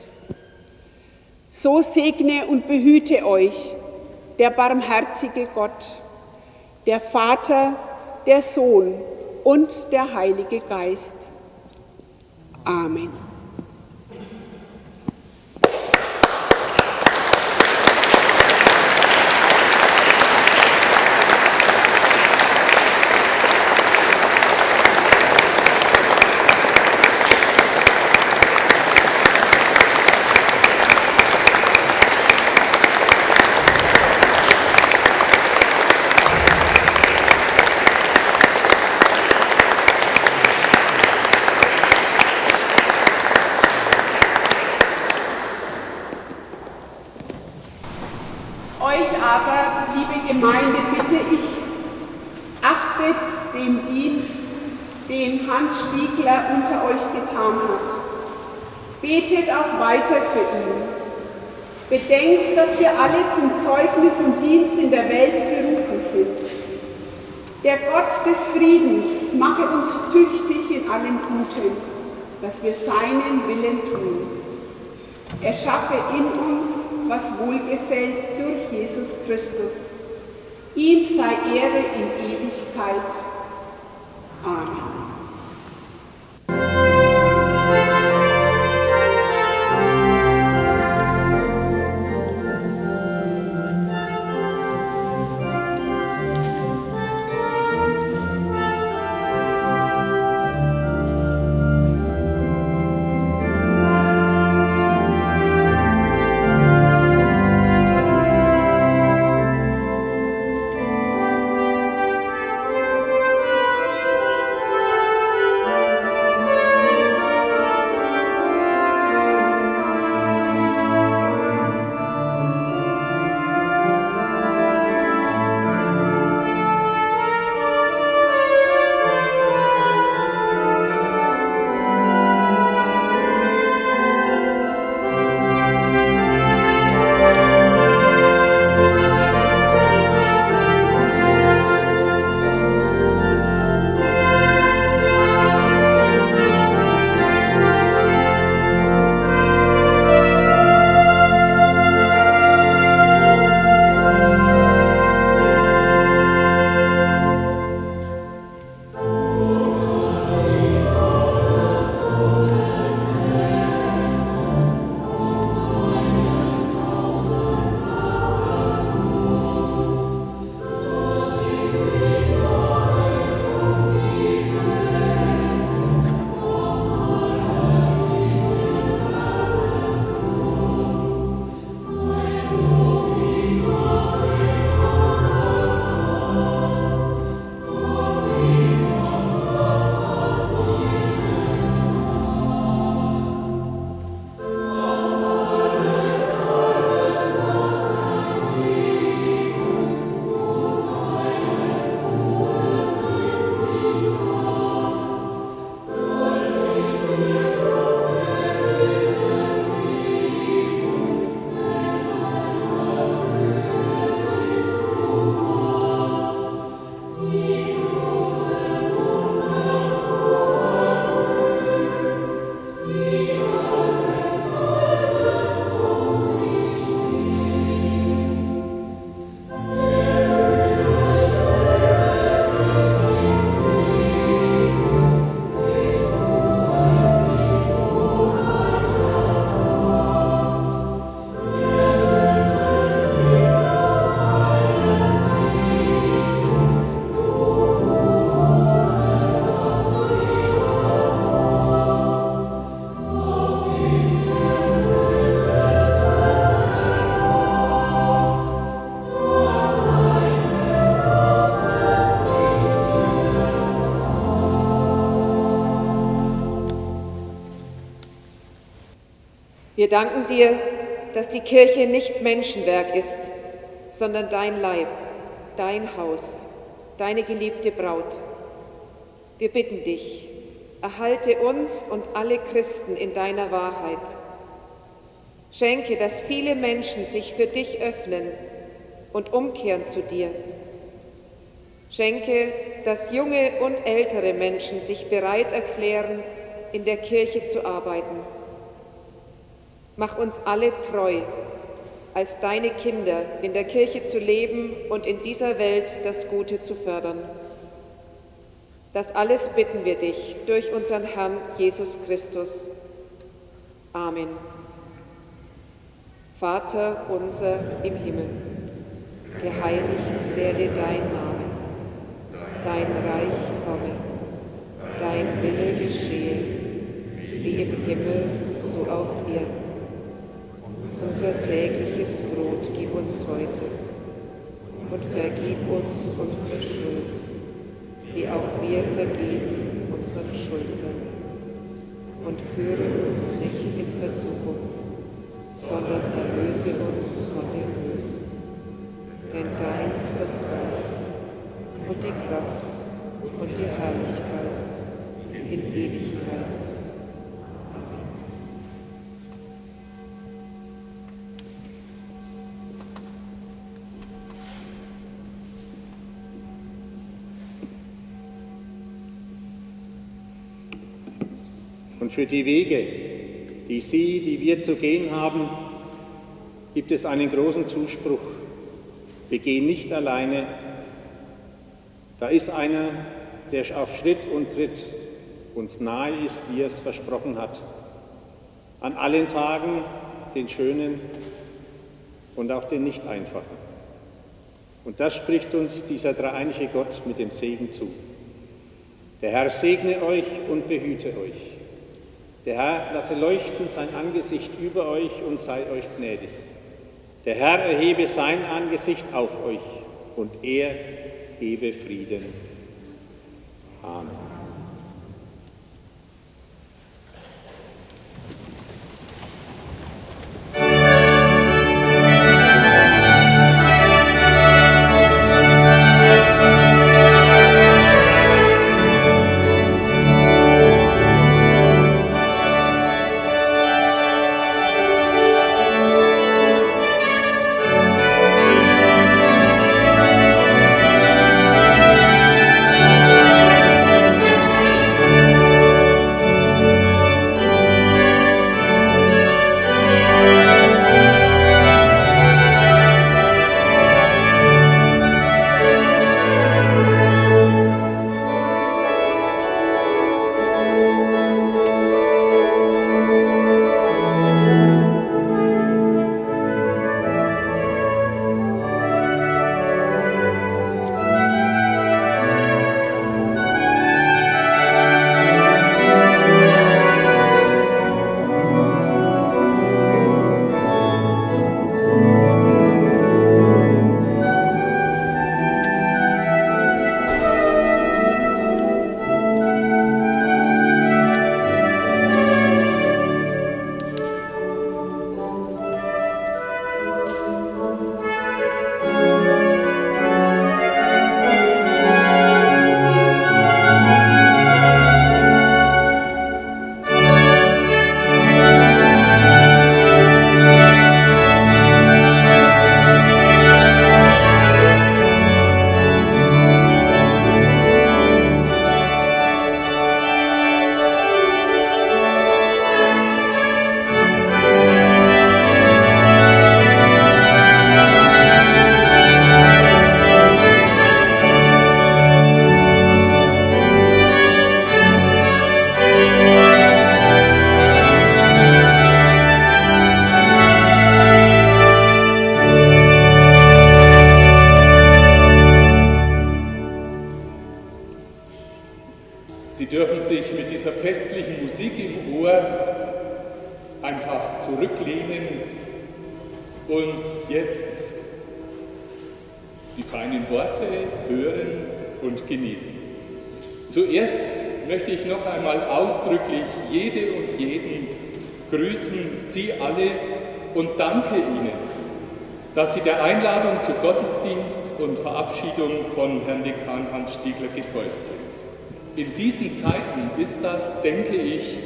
So segne und behüte euch der barmherzige Gott, der Vater, der Sohn und der Heilige Geist. Amen. Bedenkt, dass wir alle zum Zeugnis und Dienst in der Welt berufen sind. Der Gott des Friedens mache uns tüchtig in allem Guten, dass wir seinen Willen tun. Er schaffe in uns, was wohlgefällt durch Jesus Christus. Ihm sei Ehre in Ewigkeit. Amen. Wir danken dir, dass die Kirche nicht Menschenwerk ist, sondern dein Leib, dein Haus, deine geliebte Braut. Wir bitten dich, erhalte uns und alle Christen in deiner Wahrheit. Schenke, dass viele Menschen sich für dich öffnen und umkehren zu dir. Schenke, dass junge und ältere Menschen sich bereit erklären, in der Kirche zu arbeiten. Mach uns alle treu, als deine Kinder in der Kirche zu leben und in dieser Welt das Gute zu fördern. Das alles bitten wir dich durch unseren Herrn Jesus Christus. Amen. Vater unser im Himmel, geheiligt werde dein Name, dein Reich komme, dein Wille geschehe, wie im Himmel, so auf Erden. Unser tägliches Brot gib uns heute und vergib uns unsere Schuld, wie auch wir vergeben unseren Schuldnern. Und führe uns nicht in Versuchung, sondern erlöse uns von dem Bösen. Denn dein ist das Reich und die Kraft und die Herrlichkeit in Ewigkeit. Und für die Wege, die Sie, die wir zu gehen haben, gibt es einen großen Zuspruch. Wir gehen nicht alleine. Da ist einer, der auf Schritt und Tritt uns nahe ist, wie er es versprochen hat. An allen Tagen, den schönen und auch den nicht einfachen. Und das spricht uns dieser dreieinige Gott mit dem Segen zu. Der Herr segne euch und behüte euch. Der Herr lasse leuchten sein Angesicht über euch und sei euch gnädig. Der Herr erhebe sein Angesicht auf euch und er gebe Frieden. Amen. Dass Sie der Einladung zu Gottesdienst und Verabschiedung von Herrn Dekan Hans Stiegler gefolgt sind. In diesen Zeiten ist das, denke ich,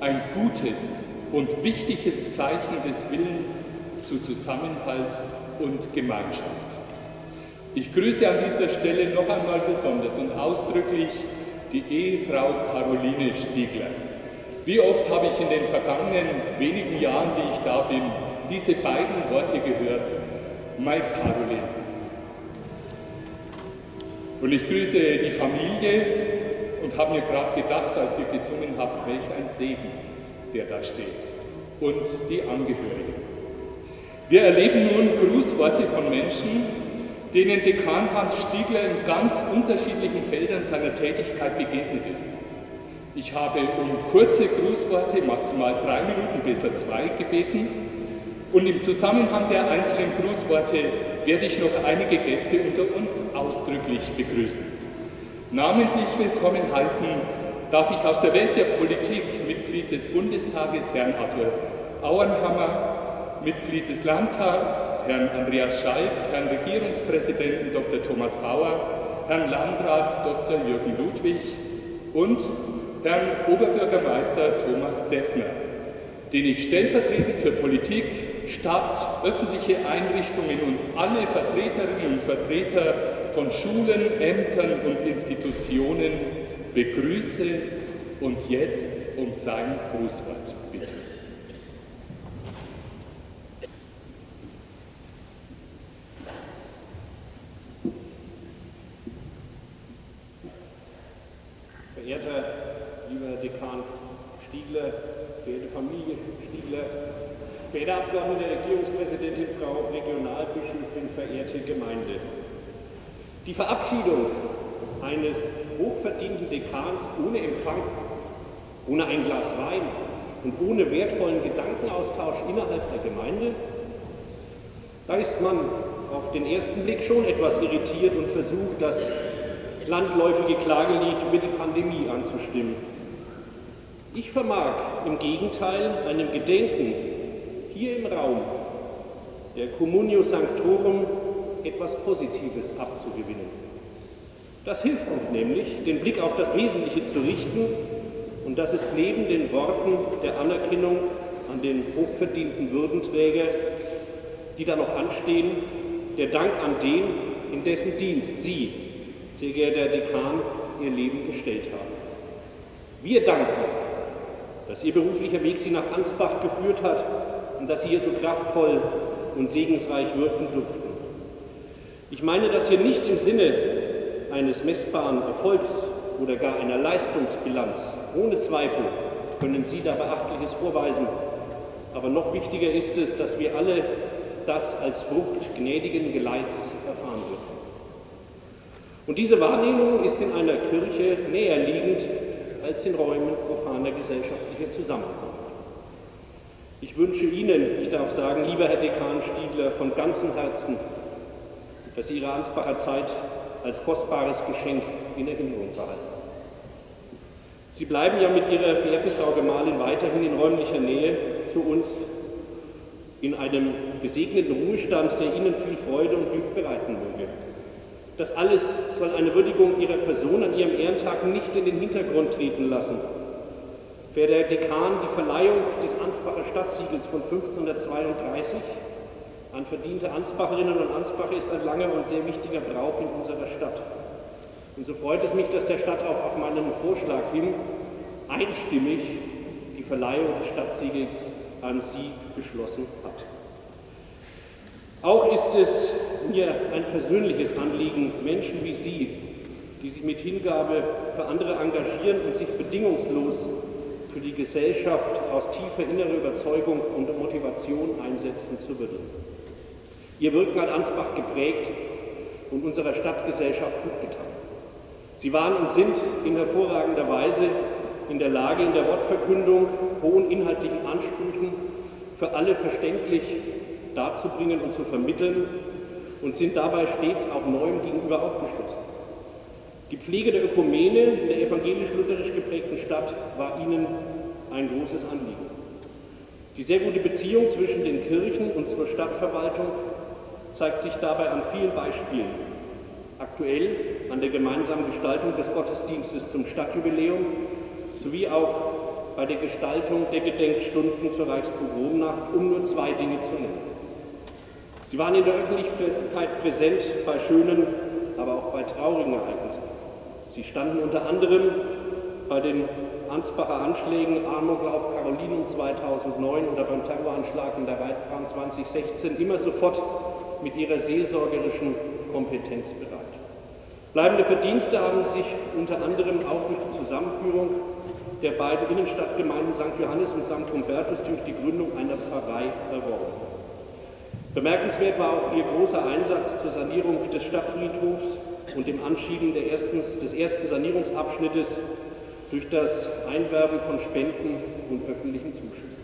ein gutes und wichtiges Zeichen des Willens zu Zusammenhalt und Gemeinschaft. Ich grüße an dieser Stelle noch einmal besonders und ausdrücklich die Ehefrau Caroline Stiegler. Wie oft habe ich in den vergangenen wenigen Jahren, die ich da bin, diese beiden Worte gehört, mein Caroline. Und ich grüße die Familie und habe mir gerade gedacht, als ihr gesungen habt, welch ein Segen, der da steht, und die Angehörigen. Wir erleben nun Grußworte von Menschen, denen Dekan Hans Stiegler in ganz unterschiedlichen Feldern seiner Tätigkeit begegnet ist. Ich habe um kurze Grußworte, maximal drei Minuten, besser zwei, gebeten, und im Zusammenhang der einzelnen Grußworte werde ich noch einige Gäste unter uns ausdrücklich begrüßen. Namentlich willkommen heißen darf ich aus der Welt der Politik Mitglied des Bundestages Herrn Arthur Auernhammer, Mitglied des Landtags Herrn Andreas Schalk, Herrn Regierungspräsidenten Doktor Thomas Bauer, Herrn Landrat Doktor Jürgen Ludwig und Herrn Oberbürgermeister Thomas Deffner, den ich stellvertretend für Politik, Stadt, öffentliche Einrichtungen und alle Vertreterinnen und Vertreter von Schulen, Ämtern und Institutionen begrüße und jetzt um sein Grußwort bitte. Verehrter, lieber Dekan Stiegler, verehrte Familie Stiegler, verehrte Abgeordnete, Regierungspräsidentin, Frau Regionalbischöfin, verehrte Gemeinde. Die Verabschiedung eines hochverdienten Dekans ohne Empfang, ohne ein Glas Wein und ohne wertvollen Gedankenaustausch innerhalb der Gemeinde, da ist man auf den ersten Blick schon etwas irritiert und versucht, das landläufige Klagelied über die Pandemie anzustimmen. Ich vermag im Gegenteil einem Gedenken hier im Raum der Communio Sanctorum etwas Positives abzugewinnen. Das hilft uns nämlich, den Blick auf das Wesentliche zu richten, und das ist neben den Worten der Anerkennung an den hochverdienten Würdenträger, die da noch anstehen, der Dank an den, in dessen Dienst Sie, sehr geehrter Dekan, Ihr Leben gestellt haben. Wir danken, dass Ihr beruflicher Weg Sie nach Ansbach geführt hat und dass Sie hier so kraftvoll und segensreich wirken durften. Ich meine das hier nicht im Sinne eines messbaren Erfolgs oder gar einer Leistungsbilanz. Ohne Zweifel können Sie da Beachtliches vorweisen. Aber noch wichtiger ist es, dass wir alle das als Frucht gnädigen Geleits erfahren dürfen. Und diese Wahrnehmung ist in einer Kirche näher liegend als in Räumen profaner gesellschaftlicher Zusammenkunft. Ich wünsche Ihnen, ich darf sagen, lieber Herr Dekan Stiegler, von ganzem Herzen, dass Sie Ihre Ansbacher Zeit als kostbares Geschenk in Erinnerung behalten. Sie bleiben ja mit Ihrer verehrten Frau Gemahlin weiterhin in räumlicher Nähe zu uns, in einem gesegneten Ruhestand, der Ihnen viel Freude und Glück bereiten möge. Das alles soll eine Würdigung Ihrer Person an Ihrem Ehrentag nicht in den Hintergrund treten lassen. Verehrter Herr Dekan, die Verleihung des Ansbacher Stadtsiegels von fünfzehnhundertzweiunddreißig an verdiente Ansbacherinnen und Ansbacher ist ein langer und sehr wichtiger Brauch in unserer Stadt. Und so freut es mich, dass der Stadtauf auf meinen Vorschlag hin einstimmig die Verleihung des Stadtsiegels an Sie beschlossen hat. Auch ist es mir ein persönliches Anliegen, Menschen wie Sie, die sich mit Hingabe für andere engagieren und sich bedingungslos für die Gesellschaft aus tiefer innerer Überzeugung und Motivation einsetzen, zu würdigen. Ihr Wirken hat Ansbach geprägt und unserer Stadtgesellschaft gut getan. Sie waren und sind in hervorragender Weise in der Lage, in der Wortverkündung hohen inhaltlichen Ansprüchen für alle verständlich darzubringen und zu vermitteln, und sind dabei stets auch Neuem gegenüber aufgeschlossen. Die Pflege der Ökumene in der evangelisch-lutherisch geprägten Stadt war Ihnen ein großes Anliegen. Die sehr gute Beziehung zwischen den Kirchen und zur Stadtverwaltung zeigt sich dabei an vielen Beispielen. Aktuell an der gemeinsamen Gestaltung des Gottesdienstes zum Stadtjubiläum sowie auch bei der Gestaltung der Gedenkstunden zur Reichspogromnacht, um nur zwei Dinge zu nennen. Sie waren in der Öffentlichkeit präsent bei schönen, aber auch bei traurigen Ereignissen. Sie standen unter anderem bei den Ansbacher Anschlägen, Amoklauf Carolinum zweitausendneun oder beim Terroranschlag in der Reitbahn zweitausendsechzehn immer sofort mit ihrer seelsorgerischen Kompetenz bereit. Bleibende Verdienste haben sich unter anderem auch durch die Zusammenführung der beiden Innenstadtgemeinden Sankt Johannes und Sankt Gumbertus durch die Gründung einer Pfarrei erworben. Bemerkenswert war auch ihr großer Einsatz zur Sanierung des Stadtfriedhofs und dem Anschieben der ersten, des ersten Sanierungsabschnittes durch das Einwerben von Spenden und öffentlichen Zuschüssen.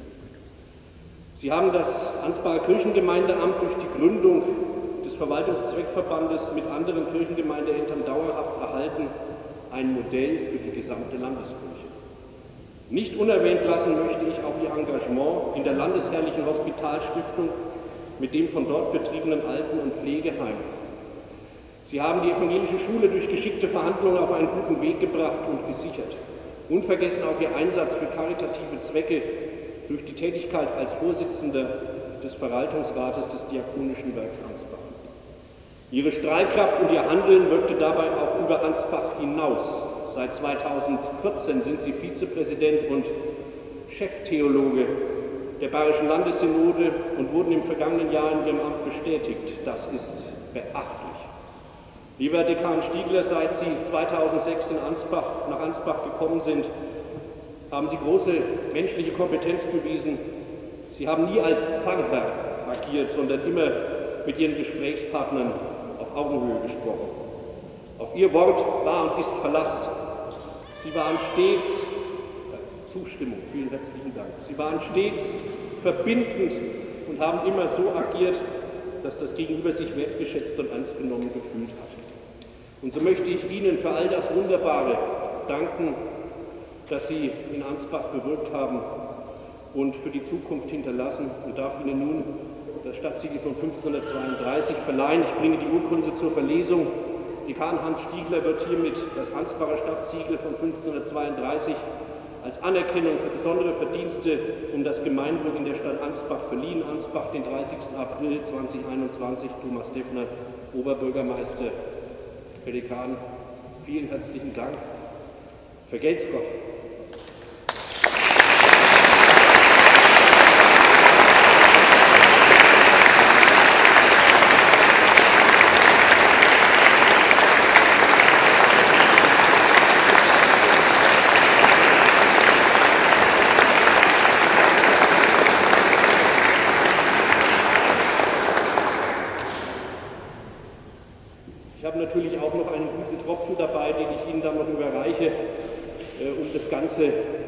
Sie haben das Ansbacher Kirchengemeindeamt durch die Gründung des Verwaltungszweckverbandes mit anderen Kirchengemeindeämtern dauerhaft erhalten, ein Modell für die gesamte Landeskirche. Nicht unerwähnt lassen möchte ich auch ihr Engagement in der landesherrlichen Hospitalstiftung mit dem von dort betriebenen Alten- und Pflegeheim. Sie haben die evangelische Schule durch geschickte Verhandlungen auf einen guten Weg gebracht und gesichert. Unvergessen auch ihr Einsatz für karitative Zwecke durch die Tätigkeit als Vorsitzender des Verwaltungsrates des Diakonischen Werks Ansbach. Ihre Strahlkraft und ihr Handeln wirkte dabei auch über Ansbach hinaus. Seit zweitausendvierzehn sind sie Vizepräsident und Cheftheologe der Bayerischen Landessynode und wurden im vergangenen Jahr in ihrem Amt bestätigt. Das ist beachtlich. Lieber Dekan Stiegler, seit Sie zweitausendsechs in Ansbach, nach Ansbach gekommen sind, haben Sie große menschliche Kompetenz bewiesen. Sie haben nie als Pfarrer agiert, sondern immer mit Ihren Gesprächspartnern auf Augenhöhe gesprochen. Auf Ihr Wort war und ist Verlass. Sie waren stets, äh, Zustimmung, vielen herzlichen Dank, Sie waren stets verbindend und haben immer so agiert, dass das Gegenüber sich wertgeschätzt und ernst genommen gefühlt hat. Und so möchte ich Ihnen für all das Wunderbare danken, das Sie in Ansbach bewirkt haben und für die Zukunft hinterlassen, und darf Ihnen nun das Stadtsiegel von fünfzehnhundertzweiunddreißig verleihen. Ich bringe die Urkunde zur Verlesung. Dekan Hans Stiegler wird hiermit das Ansbacher Stadtsiegel von fünfzehnhundertzweiunddreißig als Anerkennung für besondere Verdienste um das Gemeinwohl in der Stadt Ansbach verliehen. Ansbach, den dreißigsten April zweitausendeinundzwanzig, Thomas Deffner, Oberbürgermeister. Dekan, vielen herzlichen Dank. Vergelt's Gott.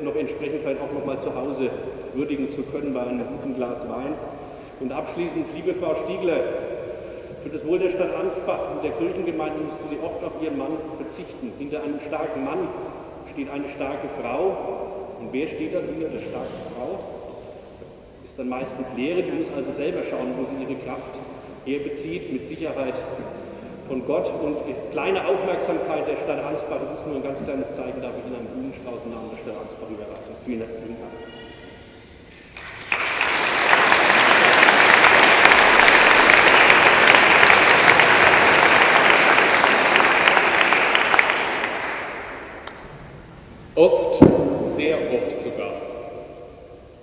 Noch entsprechend vielleicht auch noch mal zu Hause würdigen zu können bei einem guten Glas Wein. Und abschließend, liebe Frau Stiegler, für das Wohl der Stadt Ansbach und der Kirchengemeinde mussten Sie oft auf Ihren Mann verzichten. Hinter einem starken Mann steht eine starke Frau. Und wer steht dann hinter der starken Frau? Ist dann meistens Lehre, die muss also selber schauen, wo sie ihre Kraft herbezieht, mit Sicherheit von Gott. Und kleine Aufmerksamkeit der Stadt Ansbach, das ist nur ein ganz kleines Zeichen, darf ich Ihnen einen Blumenstrauß im Namen der Stadt Ansbach überreichen. Vielen herzlichen Dank. Oft, sehr oft sogar,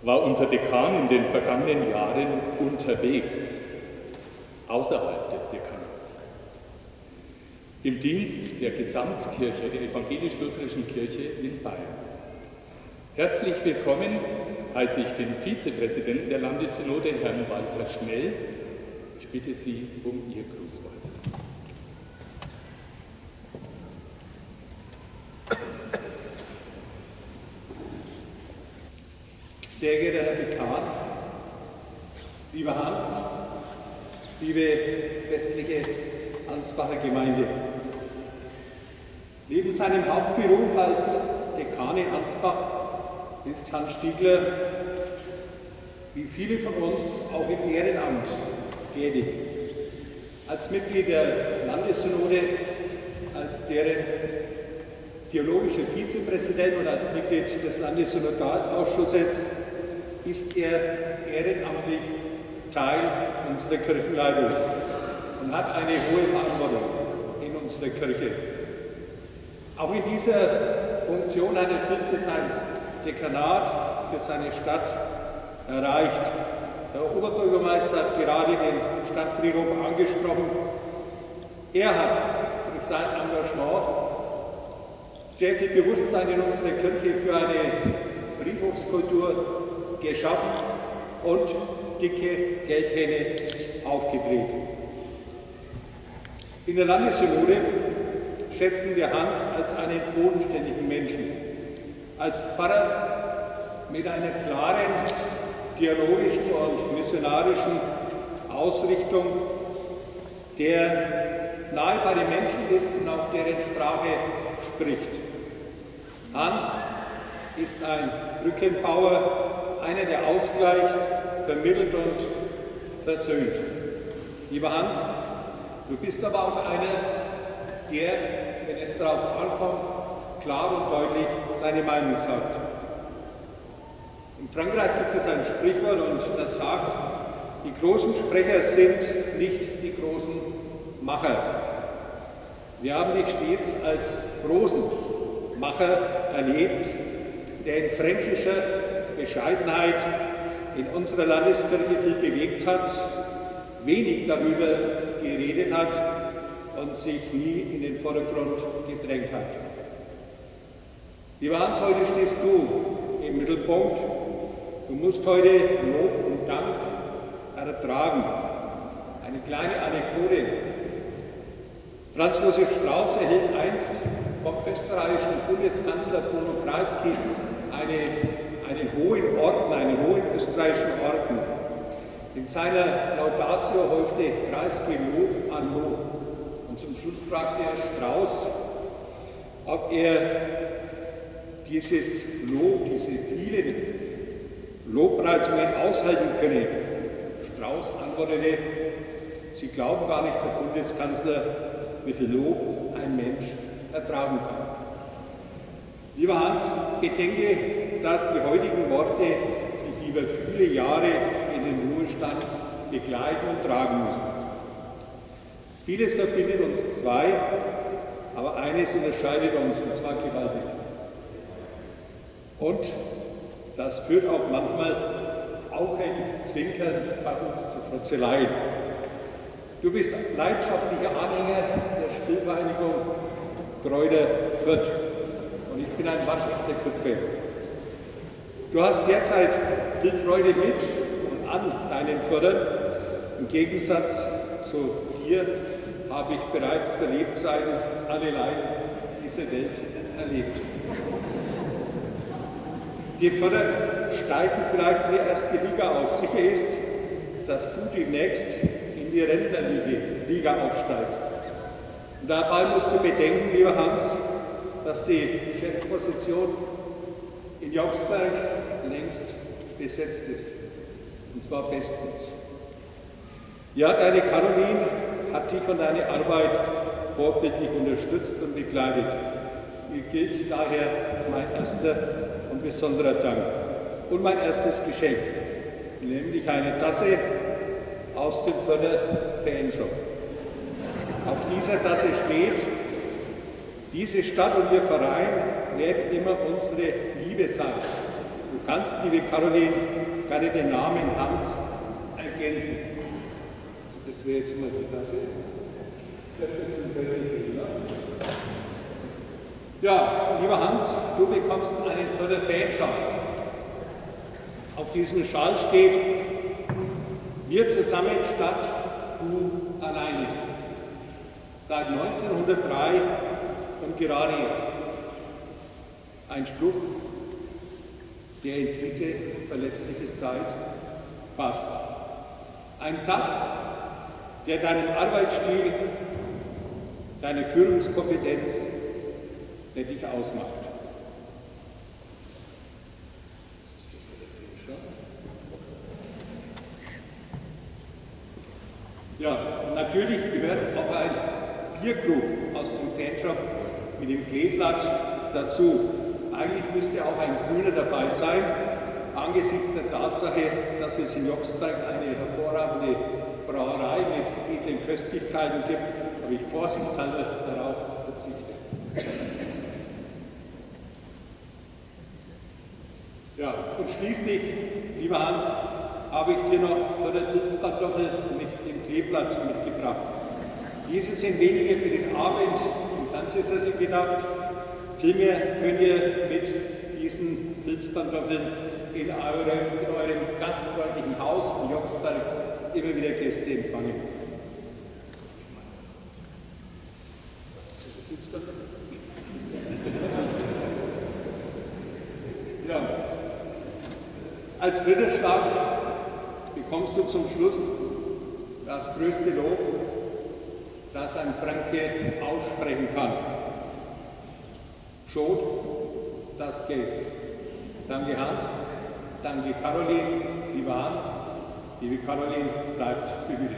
war unser Dekan in den vergangenen Jahren unterwegs, außerhalb des Dekanats. Im Dienst der Gesamtkirche, der Evangelisch-Lutherischen Kirche in Bayern. Herzlich willkommen heiße ich den Vizepräsidenten der Landessynode, Herrn Walter Schnell. Ich bitte Sie um Ihr Grußwort. Sehr geehrter Herr Dekan, lieber Hans, liebe westliche Ansbacher Gemeinde. Neben seinem Hauptberuf als Dekane Ansbach ist Hans Stiegler, wie viele von uns, auch im Ehrenamt tätig. Als Mitglied der Landessynode, als deren theologischer Vizepräsident und als Mitglied des Landessynodalausschusses ist er ehrenamtlich Teil unserer Kirchenleitung und hat eine hohe Verantwortung in unserer Kirche. Auch in dieser Funktion hat er viel für sein Dekanat, für seine Stadt erreicht. Der Oberbürgermeister hat gerade den Stadtfriedhof angesprochen. Er hat durch sein Engagement sehr viel Bewusstsein in unserer Kirche für eine Friedhofskultur geschaffen und dicke Geldhähne aufgetrieben. In der Landessynode schätzen wir Hans als einen bodenständigen Menschen, als Pfarrer mit einer klaren theologischen und missionarischen Ausrichtung, der nahe bei den Menschen ist und auch deren Sprache spricht. Hans ist ein Brückenbauer, einer, der ausgleicht, vermittelt und versöhnt. Lieber Hans, du bist aber auch einer, der, wenn es darauf ankommt, klar und deutlich seine Meinung sagt. In Frankreich gibt es ein Sprichwort und das sagt, die großen Sprecher sind nicht die großen Macher. Wir haben dich stets als großen Macher erlebt, der in fränkischer Bescheidenheit in unserer Landeskirche viel bewegt hat, wenig darüber geredet hat und sich nie in den Vordergrund gedrängt hat. Lieber Hans, heute stehst du im Mittelpunkt. Du musst heute Lob und Dank ertragen. Eine kleine Anekdote. Franz Josef Strauß erhielt einst vom österreichischen Bundeskanzler Bruno Kreisky eine, einen hohen Orden, einen hohen österreichischen Orden. In seiner Laudatio häufte Kreisky Lob an Lob. Und zum Schluss fragte er Strauß, ob er dieses Lob, diese vielen Lobpreisungen aushalten könne. Strauß antwortete, Sie glauben gar nicht, Herr Bundeskanzler, wie viel Lob ein Mensch ertragen kann. Lieber Hans, bedenke, dass die heutigen Worte dich über viele Jahre in den Ruhestand begleiten und tragen müssen. Vieles verbindet uns zwei, aber eines unterscheidet uns, und zwar gewaltig. Und das führt auch manchmal aufhängig, zwinkernd bei uns zu Frotzeleien. Du bist leidenschaftlicher Anhänger der Spielvereinigung Kräuter Fürth und ich bin ein waschechter Club-Fan. Du hast derzeit viel Freude mit und an deinen Fördern. Im Gegensatz zu dir habe ich bereits der Lebzeiten alle Leiden dieser Welt erlebt. Die Förder steigen vielleicht in die erste Liga auf. Sicher ist, dass du demnächst in die Rentnerliga aufsteigst. Und dabei musst du bedenken, lieber Hans, dass die Chefposition in Jochsberg längst besetzt ist. Und zwar bestens. Ja, deine Caroline hat dich und deine Arbeit vorbildlich unterstützt und begleitet. Ihr gilt daher mein erster und besonderer Dank und mein erstes Geschenk, nämlich eine Tasse aus dem Förder-Fanshop. Auf dieser Tasse steht, diese Stadt und ihr Verein werden immer unsere Liebe sein. Du kannst, liebe Caroline, gerne den Namen Hans ergänzen. Also das wäre jetzt mal die Tasse. Ja, lieber Hans, du bekommst einen Förder-Fanshop. Auf diesem Schal steht, wir zusammen statt du alleine. Seit neunzehnhundertdrei und gerade jetzt. Ein Spruch, der in diese verletzliche Zeit passt. Ein Satz, der deinen Arbeitsstil, deine Führungskompetenz, der dich ausmacht. Ja, natürlich gehört auch ein Bierkrug aus dem Fanshop mit dem Kleeblatt dazu. Eigentlich müsste auch ein Grüner dabei sein, angesichts der Tatsache, dass es in Jochstein eine hervorragende Brauerei mit edlen Köstlichkeiten gibt, habe ich vorsichtshalber darauf verzichtet. Ja, und schließlich, lieber Hans, habe ich dir noch Förderfilzkartoffeln mit dem Kleeblatt mitgebracht. Diese sind weniger für den Abend im Fernsehsessel gedacht, vielmehr könnt ihr mit diesen Filzkartoffeln in eurem, in eurem gastfreundlichen Haus in Jochsberg immer wieder Gäste empfangen. Ja. Als Ritterschlag bekommst du zum Schluss das größte Lob, das ein Franke aussprechen kann. Schot, das Gäste. Danke Hans, danke Caroline, lieber Hans, liebe Caroline, bleibt behütet.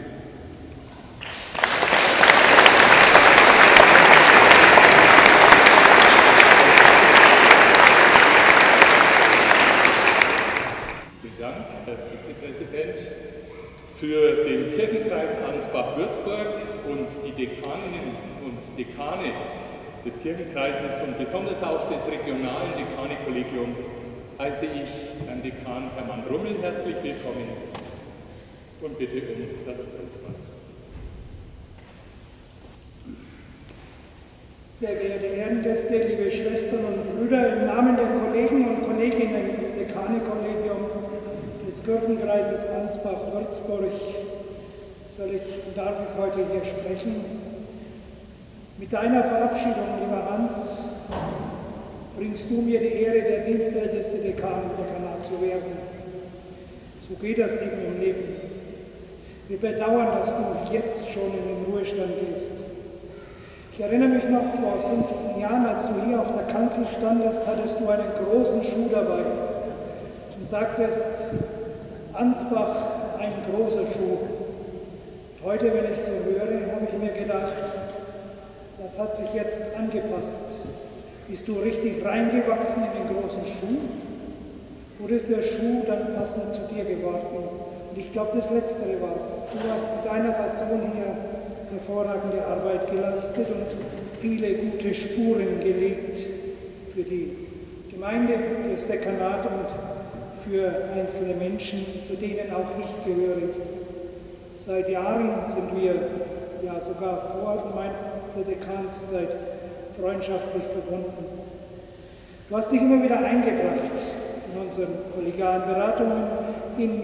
Vielen Dank, Herr Vizepräsident, für den Kirchenkreis Ansbach-Würzburg und die Dekaninnen und Dekane des Kirchenkreises und besonders auch des regionalen Dekanekollegiums heiße ich Herrn Dekan Hermann Rummel herzlich willkommen und bitte um das Grußwort. Sehr geehrte Ehrengäste, liebe Schwestern und Brüder, im Namen der Kollegen und Kolleginnen im Dekanekollegium des Kirchenkreises Ansbach-Würzburg soll ich und darf ich heute hier sprechen. Mit deiner Verabschiedung, lieber Hans, bringst du mir die Ehre, der dienstälteste Dekan im Dekanat zu werden. So geht das eben im Leben. Wir bedauern, dass du jetzt schon in den Ruhestand gehst. Ich erinnere mich noch vor fünfzehn Jahren, als du hier auf der Kanzel standest, hattest du einen großen Schuh dabei und sagtest, Ansbach, ein großer Schuh. Und heute, wenn ich so höre, habe ich mir gedacht, das hat sich jetzt angepasst. Bist du richtig reingewachsen in den großen Schuh? Oder ist der Schuh dann passend zu dir geworden? Und ich glaube, das Letztere war es. Du hast mit deiner Person hier hervorragende Arbeit geleistet und viele gute Spuren gelegt für die Gemeinde, für das Dekanat und für einzelne Menschen, zu denen auch ich gehöre. Seit Jahren sind wir, ja sogar vor meiner Dekanszeit, freundschaftlich verbunden. Du hast dich immer wieder eingebracht in unseren kollegialen Beratungen, in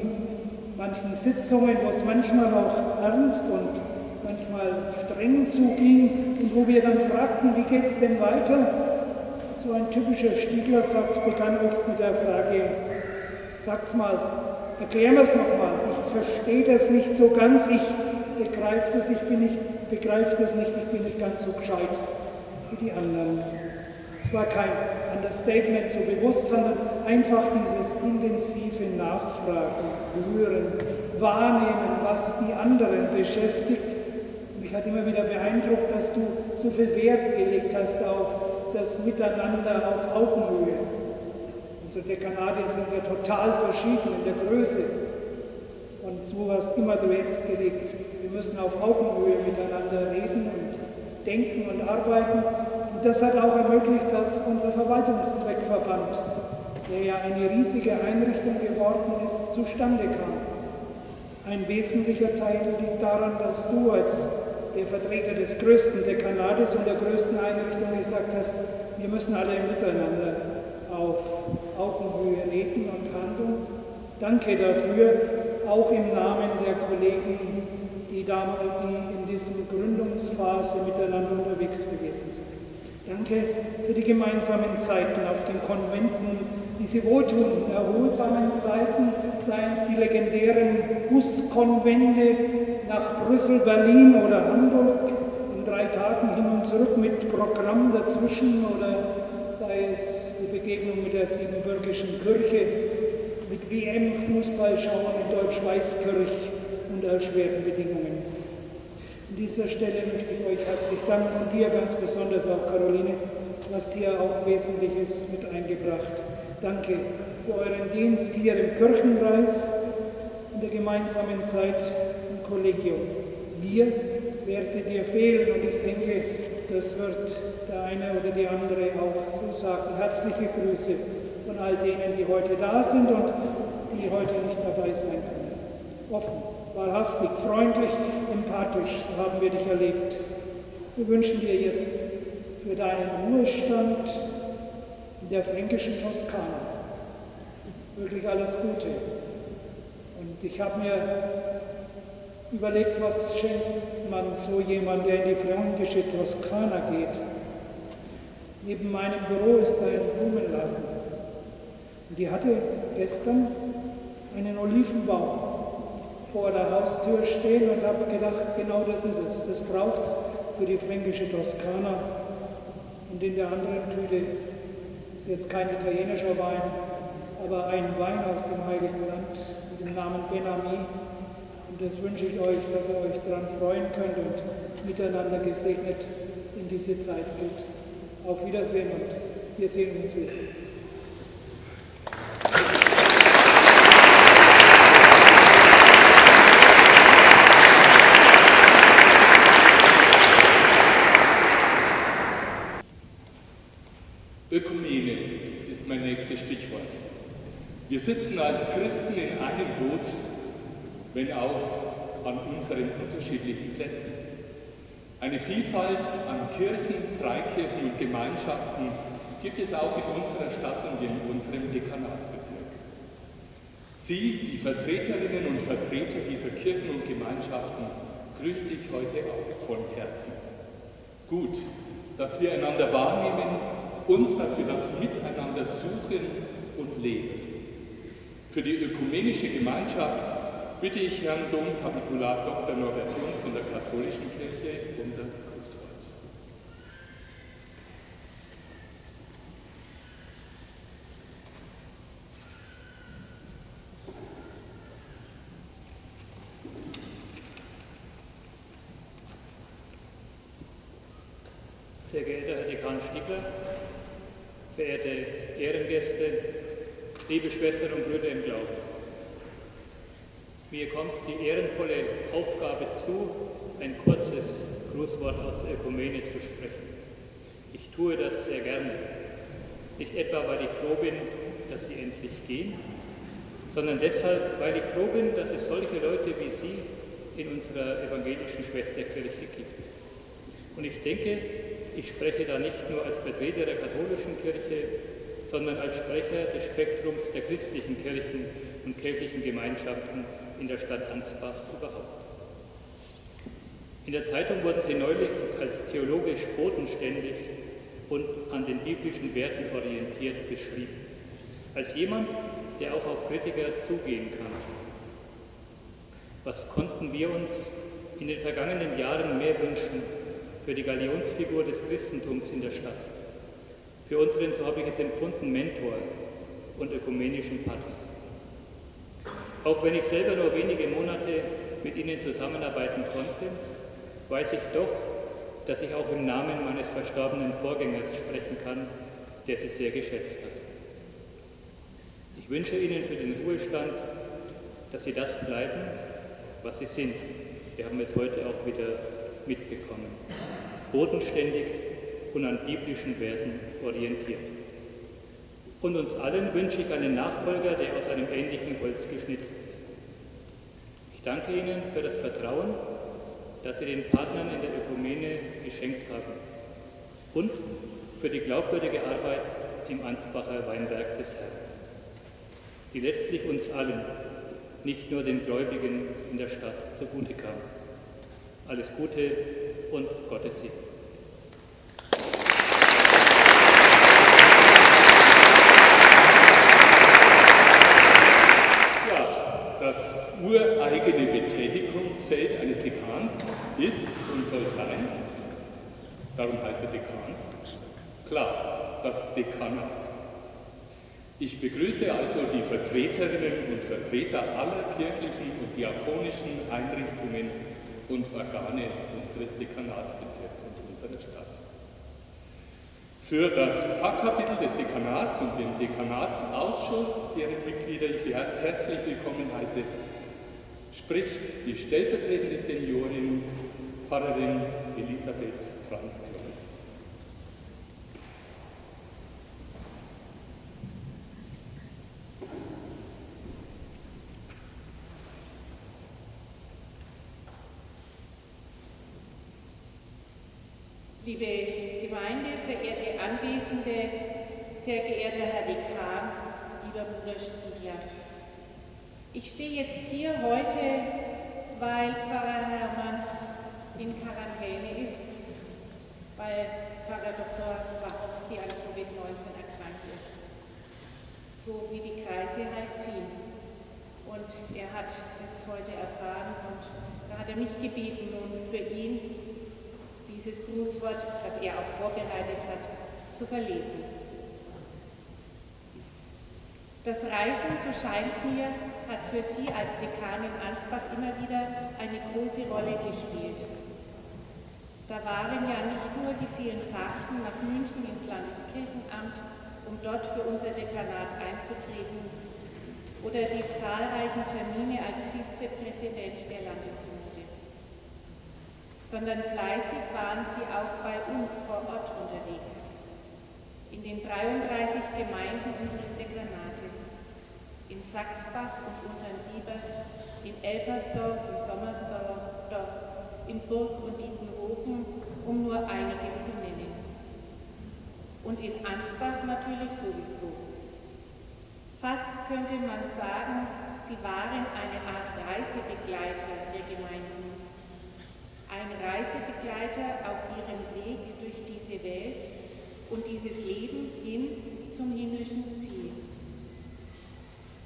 manchen Sitzungen, wo es manchmal auch ernst und manchmal streng zuging und wo wir dann fragten, wie geht's denn weiter? So ein typischer Stiegler-Satz begann oft mit der Frage, sag's mal, erklär mir's nochmal, ich verstehe das nicht so ganz, ich begreife das, ich bin nicht, begreife das nicht, ich bin nicht ganz so gescheit wie die anderen. Es war kein Understatement so bewusst, sondern einfach dieses intensive Nachfragen, Hören, Wahrnehmen, was die anderen beschäftigt. Mich hat immer wieder beeindruckt, dass du so viel Wert gelegt hast auf das Miteinander auf Augenhöhe. Unsere Dekanate sind ja total verschieden in der Größe und so hast du immer Wert gelegt. Wir müssen auf Augenhöhe miteinander reden und denken und arbeiten. Und das hat auch ermöglicht, dass unser Verwaltungszweckverband, der ja eine riesige Einrichtung geworden ist, zustande kam. Ein wesentlicher Teil liegt daran, dass du als der Vertreter des größten Dekanates und der größten Einrichtung gesagt hast, wir müssen alle miteinander auf Augenhöhe reden und handeln. Danke dafür, auch im Namen der Kollegen, die damals in dieser Gründungsphase miteinander unterwegs gewesen sind. Danke für die gemeinsamen Zeiten auf den Konventen, diese wohltuenden, erholsamen Zeiten, seien es die legendären Buskonvente nach Brüssel, Berlin oder Hamburg, in drei Tagen hin und zurück mit Programm dazwischen, oder sei es die Begegnung mit der siebenbürgischen Kirche, mit W M-Fußballschauen in Deutsch-Weißkirch unter schweren Bedingungen. An dieser Stelle möchte ich euch herzlich danken und dir ganz besonders auch, Caroline, was hier auch Wesentliches mit eingebracht. Danke für euren Dienst hier im Kirchenkreis, in der gemeinsamen Zeit im Kollegium. Mir werdet ihr fehlen und ich denke, das wird der eine oder die andere auch so sagen. Herzliche Grüße von all denen, die heute da sind und die heute nicht dabei sein können. Offen, wahrhaftig, freundlich, empathisch, so haben wir dich erlebt. Wir wünschen dir jetzt für deinen Ruhestand in der fränkischen Toskana wirklich alles Gute. Und ich habe mir überlegt, was schenkt man so jemand, der in die fränkische Toskana geht. Neben meinem Büro ist ein Blumenladen. Und die hatte gestern einen Olivenbaum vor der Haustür stehen und habe gedacht, genau das ist es, das braucht es für die fränkische Toskana. Und in der anderen Tüte ist jetzt kein italienischer Wein, aber ein Wein aus dem Heiligen Land mit dem Namen Benami. Und das wünsche ich euch, dass ihr euch daran freuen könnt und miteinander gesegnet in diese Zeit geht. Auf Wiedersehen und wir sehen uns wieder. Ökumene ist mein nächstes Stichwort. Wir sitzen als Christen in einem Boot, wenn auch an unseren unterschiedlichen Plätzen. Eine Vielfalt an Kirchen, Freikirchen und Gemeinschaften gibt es auch in unserer Stadt und in unserem Dekanatsbezirk. Sie, die Vertreterinnen und Vertreter dieser Kirchen und Gemeinschaften, grüße ich heute auch von Herzen. Gut, dass wir einander wahrnehmen, und dass wir das miteinander suchen und leben. Für die ökumenische Gemeinschaft bitte ich Herrn Domkapitular Doktor Norbert Jung von der Katholischen Kirche um das Grußwort. Sehr geehrter Herr Dekan Stiegler, verehrte Ehrengäste, liebe Schwestern und Brüder im Glauben. Mir kommt die ehrenvolle Aufgabe zu, ein kurzes Grußwort aus der Ökumene zu sprechen. Ich tue das sehr gerne. Nicht etwa, weil ich froh bin, dass Sie endlich gehen, sondern deshalb, weil ich froh bin, dass es solche Leute wie Sie in unserer evangelischen Schwesterkirche gibt. Und ich denke, ich spreche da nicht nur als Vertreter der katholischen Kirche, sondern als Sprecher des Spektrums der christlichen Kirchen und kirchlichen Gemeinschaften in der Stadt Ansbach überhaupt. In der Zeitung wurden Sie neulich als theologisch bodenständig und an den biblischen Werten orientiert beschrieben. Als jemand, der auch auf Kritiker zugehen kann. Was konnten wir uns in den vergangenen Jahren mehr wünschen? Für die Galionsfigur des Christentums in der Stadt, für unseren, so habe ich es empfunden, Mentor und ökumenischen Partner. Auch wenn ich selber nur wenige Monate mit Ihnen zusammenarbeiten konnte, weiß ich doch, dass ich auch im Namen meines verstorbenen Vorgängers sprechen kann, der Sie sehr geschätzt hat. Ich wünsche Ihnen für den Ruhestand, dass Sie das bleiben, was Sie sind. Wir haben es heute auch wieder mitbekommen. Bodenständig und an biblischen Werten orientiert. Und uns allen wünsche ich einen Nachfolger, der aus einem ähnlichen Holz geschnitzt ist. Ich danke Ihnen für das Vertrauen, das Sie den Partnern in der Ökumene geschenkt haben und für die glaubwürdige Arbeit im Ansbacher Weinberg des Herrn, die letztlich uns allen, nicht nur den Gläubigen in der Stadt, zugute kam. Alles Gute und Gottes Segen. Ja, das ureigene Betätigungsfeld eines Dekans ist und soll sein, darum heißt der Dekan, klar, das Dekanat. Ich begrüße also die Vertreterinnen und Vertreter aller kirchlichen und diakonischen Einrichtungen und Organe unseres Dekanatsbezirks und unserer Stadt. Für das Pfarrkapitel des Dekanats und den Dekanatsausschuss, deren Mitglieder ich herzlich willkommen heiße, spricht die stellvertretende Seniorin, Pfarrerin Elisabeth Franzke. Liebe Gemeinde, verehrte Anwesende, sehr geehrter Herr Dekan, lieber Bruder Stiegler. Ich stehe jetzt hier heute, weil Pfarrer Hermann in Quarantäne ist, weil Pfarrer Doktor Wachowski an Covid neunzehn erkrankt ist, so wie die Kreise halt ziehen. Und er hat das heute erfahren und da hat er mich gebeten, nun für ihn dieses Grußwort, das er auch vorbereitet hat, zu verlesen. Das Reisen, so scheint mir, hat für Sie als Dekan in Ansbach immer wieder eine große Rolle gespielt. Da waren ja nicht nur die vielen Fahrten nach München ins Landeskirchenamt, um dort für unser Dekanat einzutreten, oder die zahlreichen Termine als Vizepräsident der Landessynode, sondern fleißig waren sie auch bei uns vor Ort unterwegs, in den dreiunddreißig Gemeinden unseres Dekanates, in Sachsbach und Unternliebert, in Elbersdorf und Sommersdorf, in Burg und Dietenhofen, um nur einige zu nennen. Und in Ansbach natürlich sowieso. Fast könnte man sagen, sie waren eine Art Reisebegleiter der Gemeinden. Ein Reisebegleiter auf ihrem Weg durch diese Welt und dieses Leben hin zum himmlischen Ziel.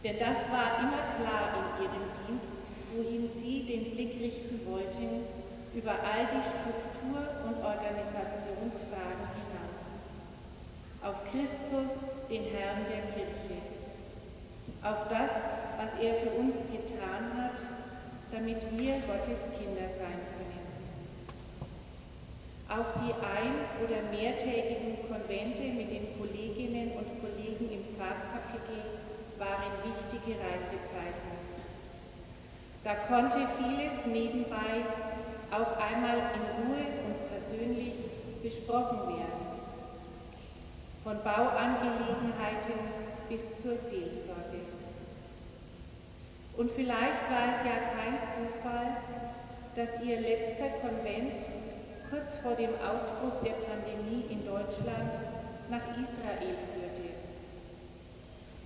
Denn das war immer klar in ihrem Dienst, wohin sie den Blick richten wollten, über all die Struktur- und Organisationsfragen hinaus. Auf Christus, den Herrn der Kirche. Auf das, was er für uns getan hat, damit wir Gottes Kinder sein können. Auch die ein- oder mehrtägigen Konvente mit den Kolleginnen und Kollegen im Pfarrkapitel waren wichtige Reisezeiten. Da konnte vieles nebenbei auch einmal in Ruhe und persönlich besprochen werden. Von Bauangelegenheiten bis zur Seelsorge. Und vielleicht war es ja kein Zufall, dass ihr letzter Konvent kurz vor dem Ausbruch der Pandemie in Deutschland nach Israel führte.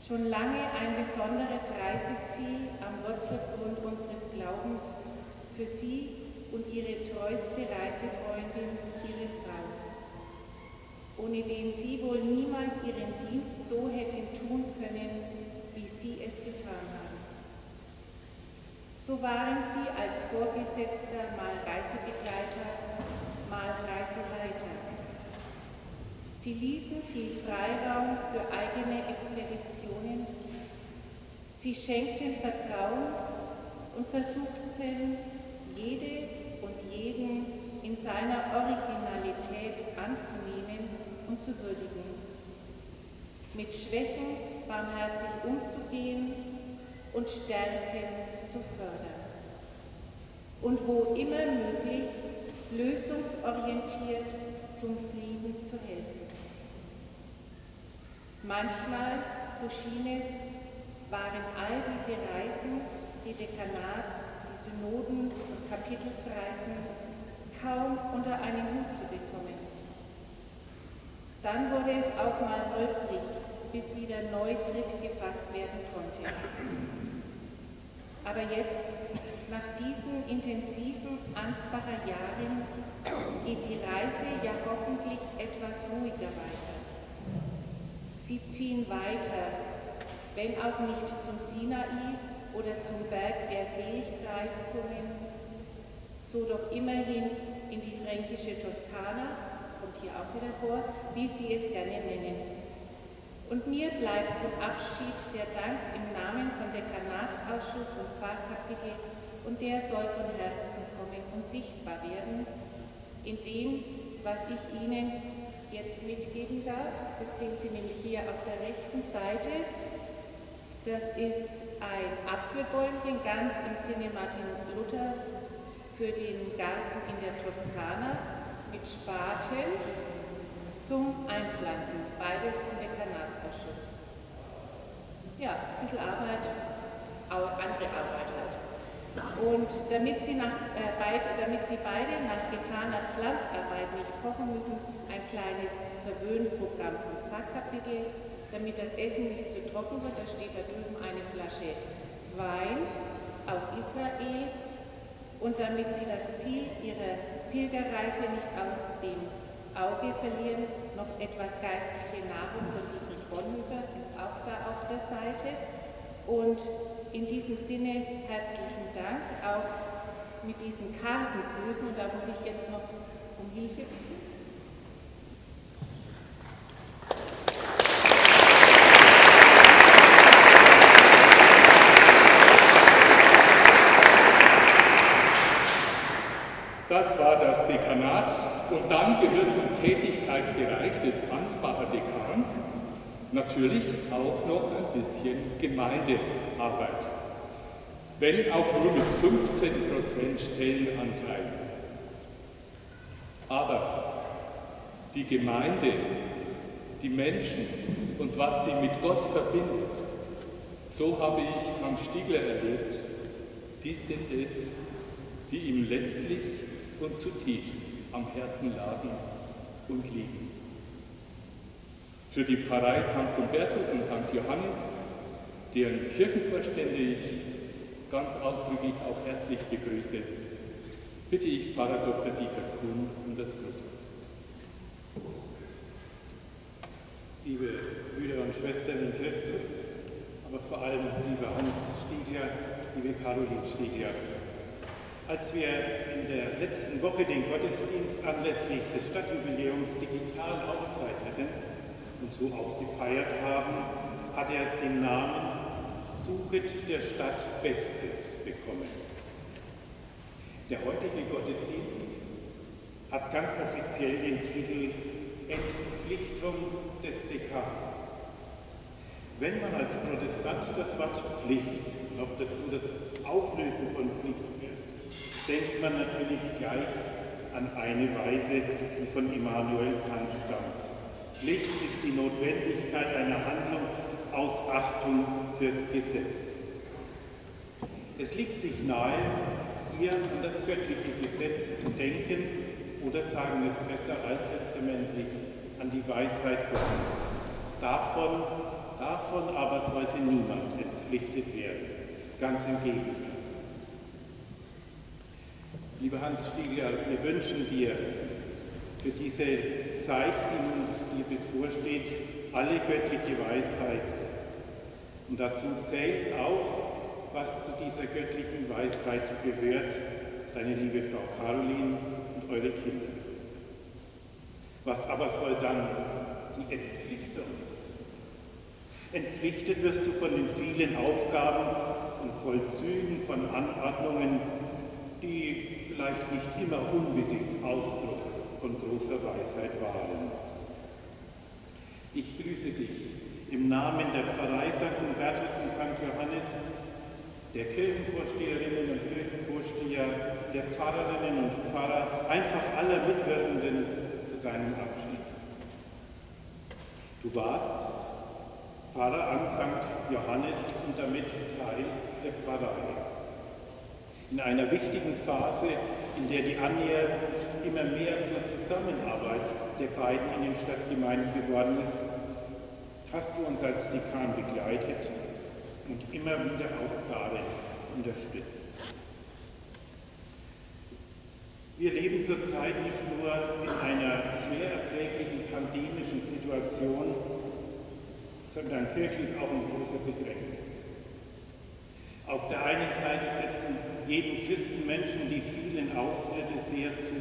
Schon lange ein besonderes Reiseziel am Wurzelgrund unseres Glaubens für Sie und Ihre treueste Reisefreundin, Ihre Frau, ohne den Sie wohl niemals Ihren Dienst so hätten tun können, wie Sie es getan haben. So waren Sie als Vorgesetzter mal Reisebegleiter, mal Reiseleiter. Sie ließen viel Freiraum für eigene Expeditionen. Sie schenkten Vertrauen und versuchten, jede und jeden in seiner Originalität anzunehmen und zu würdigen. Mit Schwächen barmherzig umzugehen und Stärken zu fördern. Und wo immer möglich, lösungsorientiert zum Frieden zu helfen. Manchmal, so schien es, waren all diese Reisen, die Dekanats-, die Synoden- und Kapitelsreisen, kaum unter einen Hut zu bekommen. Dann wurde es auch mal holprig, bis wieder neu Tritt gefasst werden konnte. Aber jetzt, nach diesen intensiven Ansbacher Jahren, geht die Reise ja hoffentlich etwas ruhiger weiter. Sie ziehen weiter, wenn auch nicht zum Sinai oder zum Berg der Seligpreisungen, so doch immerhin in die fränkische Toskana, kommt hier auch wieder vor, wie Sie es gerne nennen. Und mir bleibt zum Abschied der Dank im Namen von Dekanatsausschuss und Pfarrkapitel, und der soll von Herzen kommen und sichtbar werden in dem, was ich Ihnen jetzt mitgeben darf. Das sehen Sie nämlich hier auf der rechten Seite. Das ist ein Apfelbäumchen, ganz im Sinne Martin Luthers für den Garten in der Toskana, mit Spaten zum Einpflanzen, beides vom Dekanatsausschuss. Ja, ein bisschen Arbeit, auch andere Arbeit hat. Und damit Sie, nach, äh, beid, damit Sie beide nach getaner Pflanzarbeit nicht kochen müssen, ein kleines Verwöhnprogramm vom Fachkapitel, damit das Essen nicht zu trocken wird, da steht da drüben eine Flasche Wein aus Israel. Und damit Sie das Ziel Ihrer Pilgerreise nicht aus dem Auge verlieren, noch etwas geistliche Nahrung von Dietrich Bonhoeffer ist auch da auf der Seite. Und in diesem Sinne herzlichen Dank auch mit diesen Kartengrüßen. Und da muss ich jetzt noch um Hilfe bitten. Das war das Dekanat und dann gehört zum Tätigkeitsbereich des Ansbacher Dekans natürlich auch noch ein bisschen Gemeindearbeit, wenn auch nur mit fünfzehn Prozent Stellenanteil. Aber die Gemeinde, die Menschen und was sie mit Gott verbindet, so habe ich Hans Stiegler erlebt, die sind es, die ihm letztlich und zutiefst am Herzen lagen und liegen. Für die Pfarrei Sankt Gumbertus und Sankt Johannes, deren Kirchenvorstände ich ganz ausdrücklich auch herzlich begrüße, bitte ich Pfarrer Doktor Dieter Kuhn um das Grußwort. Liebe Brüder und Schwestern in Christus, aber vor allem liebe Hans Stiegler, liebe Caroline Stiegler, als wir in der letzten Woche den Gottesdienst anlässlich des Stadtjubiläums digital aufzeichneten und so auch gefeiert haben, hat er den Namen Suchet der Stadt Bestes bekommen. Der heutige Gottesdienst hat ganz offiziell den Titel Entpflichtung des Dekans. Wenn man als Protestant das Wort Pflicht, noch dazu das Auflösen von Pflicht, denkt man natürlich gleich an eine Weise, die von Immanuel Kant stammt. Pflicht ist die Notwendigkeit einer Handlung aus Achtung fürs Gesetz. Es liegt sich nahe, hier an das göttliche Gesetz zu denken oder sagen wir es besser alttestamentlich, an die Weisheit Gottes. Davon, davon aber sollte niemand entpflichtet werden. Ganz im Gegenteil. Lieber Hans Stiegler, wir wünschen dir für diese Zeit, die nun dir bevorsteht, alle göttliche Weisheit. Und dazu zählt auch, was zu dieser göttlichen Weisheit gehört, deine liebe Frau Caroline und eure Kinder. Was aber soll dann die Entpflichtung? Entpflichtet wirst du von den vielen Aufgaben und Vollzügen von Anordnungen, die vielleicht nicht immer unbedingt Ausdruck von großer Weisheit waren. Ich grüße dich im Namen der Pfarrei Sankt Gumbertus und Sankt Johannes, der Kirchenvorsteherinnen und Kirchenvorsteher, der Pfarrerinnen und Pfarrer, einfach aller Mitwirkenden zu deinem Abschied. Du warst Pfarrer an Sankt Johannes und damit Teil der Pfarrei. In einer wichtigen Phase, in der die Annäherung immer mehr zur Zusammenarbeit der beiden in den Stadtgemeinden geworden ist, hast du uns als Dekan begleitet und immer wieder auch darin unterstützt. Wir leben zurzeit nicht nur in einer schwer erträglichen pandemischen Situation, sondern kirchlich auch in großer Bedrängnis. Auf der einen Seite setzen jedem Christenmenschen die vielen Austritte sehr zu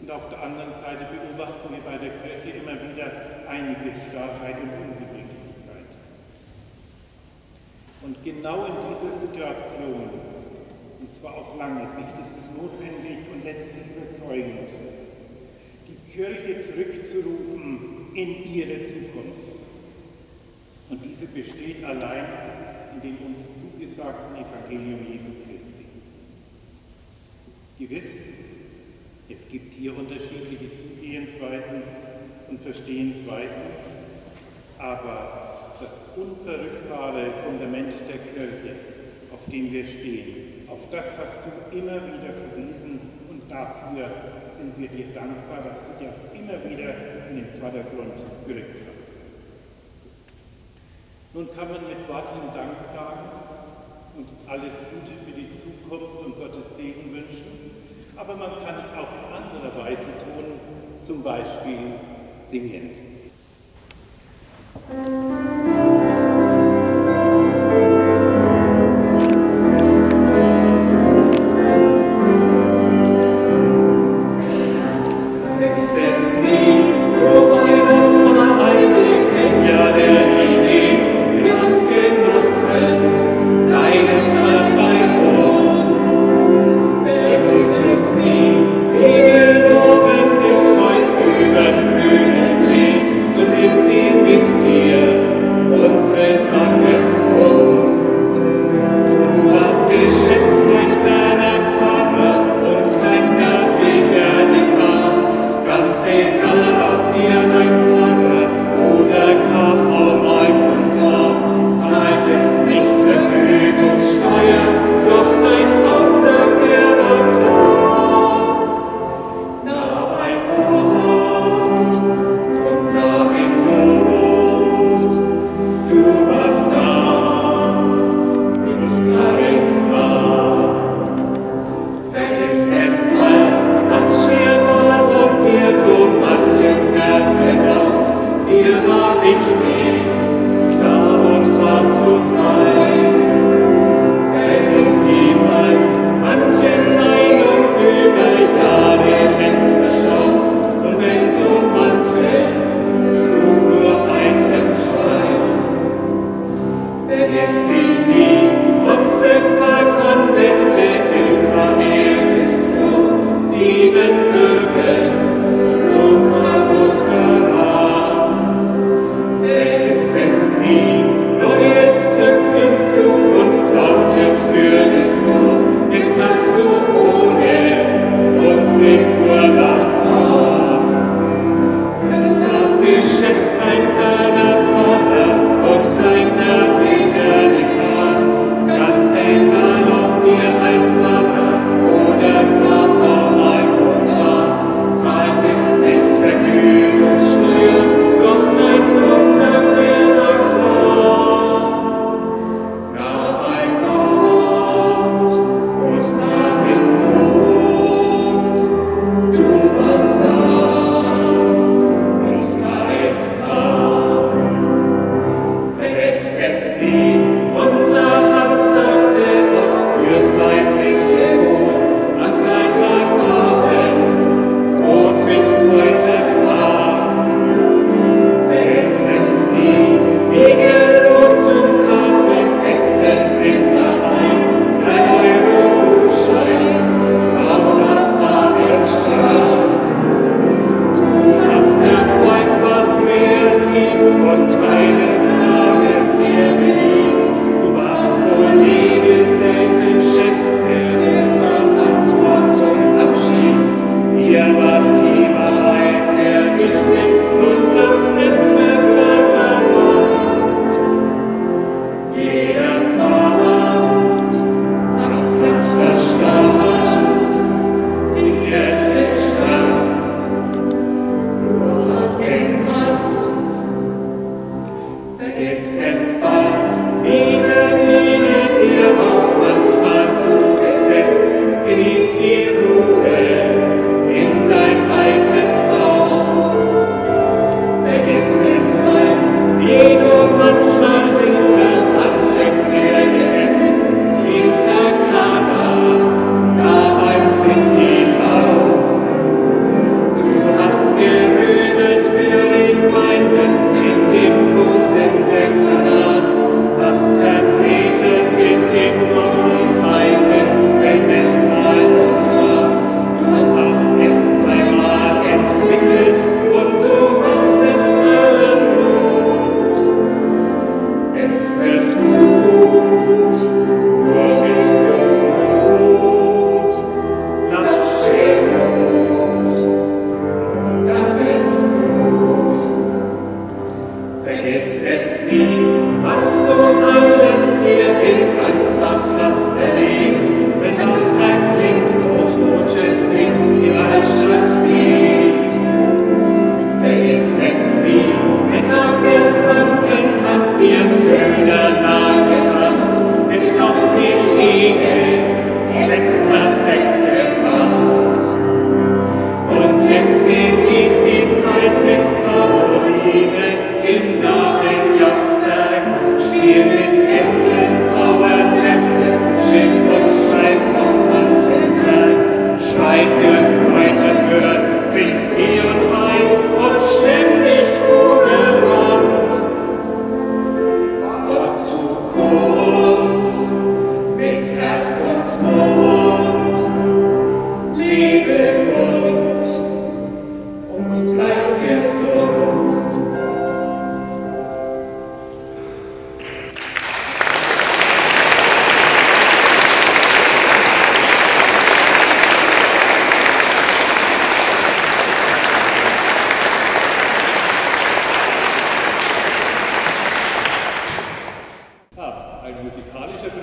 und auf der anderen Seite beobachten wir bei der Kirche immer wieder einige Starrheit und Unbeweglichkeit. Und genau in dieser Situation, und zwar auf lange Sicht, ist es notwendig und letztlich überzeugend, die Kirche zurückzurufen in ihre Zukunft. Und diese besteht allein in dem uns zugesagten Evangelium Jesu Christi. Gewiss, es gibt hier unterschiedliche Zugehensweisen und Verstehensweisen, aber das unverrückbare Fundament der Kirche, auf dem wir stehen, auf das hast du immer wieder verwiesen und dafür sind wir dir dankbar, dass du das immer wieder in den Vordergrund gerückt hast. Nun kann man mit Worten Dank sagen und alles Gute für die Zukunft und Gottes Segen wünschen, aber man kann es auch in anderer Weise tun, zum Beispiel singend. Jeder Pfarrer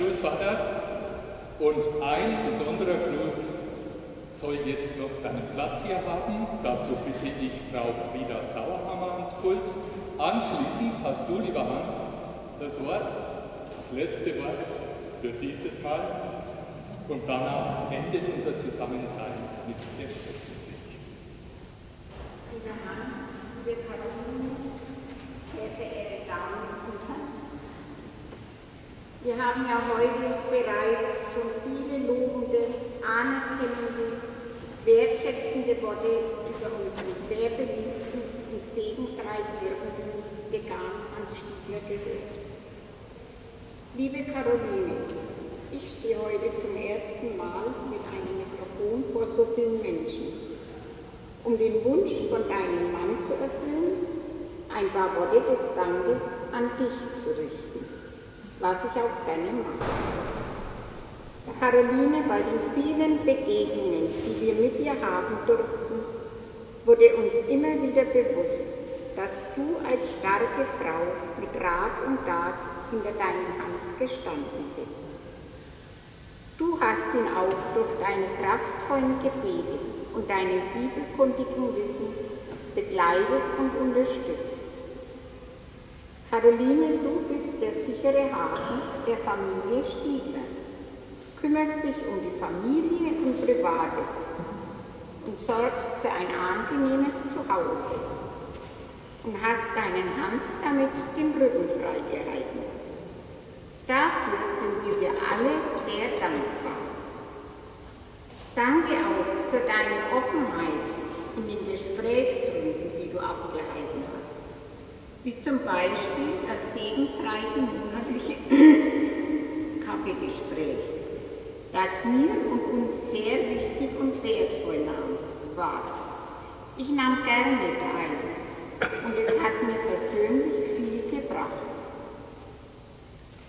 Gruß war das. Und ein besonderer Gruß soll jetzt noch seinen Platz hier haben. Dazu bitte ich Frau Frieda Sauerhammer ans Pult. Anschließend hast du, lieber Hans, das Wort, das letzte Wort für dieses Mal. Und danach endet unser Zusammensein mit der Schlussmusik. Lieber Hans, liebe Caroline, sehr verehrte Damen und Herren, wir haben ja heute bereits schon viele lobende, anerkennende, wertschätzende Worte über unseren sehr beliebten und segensreich wirkenden Dekan Hans Stiegler gehört. Liebe Caroline, ich stehe heute zum ersten Mal mit einem Mikrofon vor so vielen Menschen, um den Wunsch von deinem Mann zu erfüllen, ein paar Worte des Dankes an dich zu richten, was ich auch gerne mache. Caroline, bei den vielen Begegnungen, die wir mit dir haben durften, wurde uns immer wieder bewusst, dass du als starke Frau mit Rat und Tat hinter deinem Hans gestanden bist. Du hast ihn auch durch deine kraftvollen Gebete und deinem bibelkundigen Wissen begleitet und unterstützt. Caroline, du bist der sichere Hafen der Familie Stiegler, kümmerst dich um die Familie und Privates und sorgst für ein angenehmes Zuhause und hast deinen Hans damit den Rücken freigehalten. Dafür sind wir alle sehr dankbar. Danke auch für deine Offenheit in den Gesprächsrunden, die du abgehalten hast, wie zum Beispiel das segensreiche monatliche Kaffeegespräch, das mir und uns sehr wichtig und wertvoll war. Ich nahm gerne teil und es hat mir persönlich viel gebracht.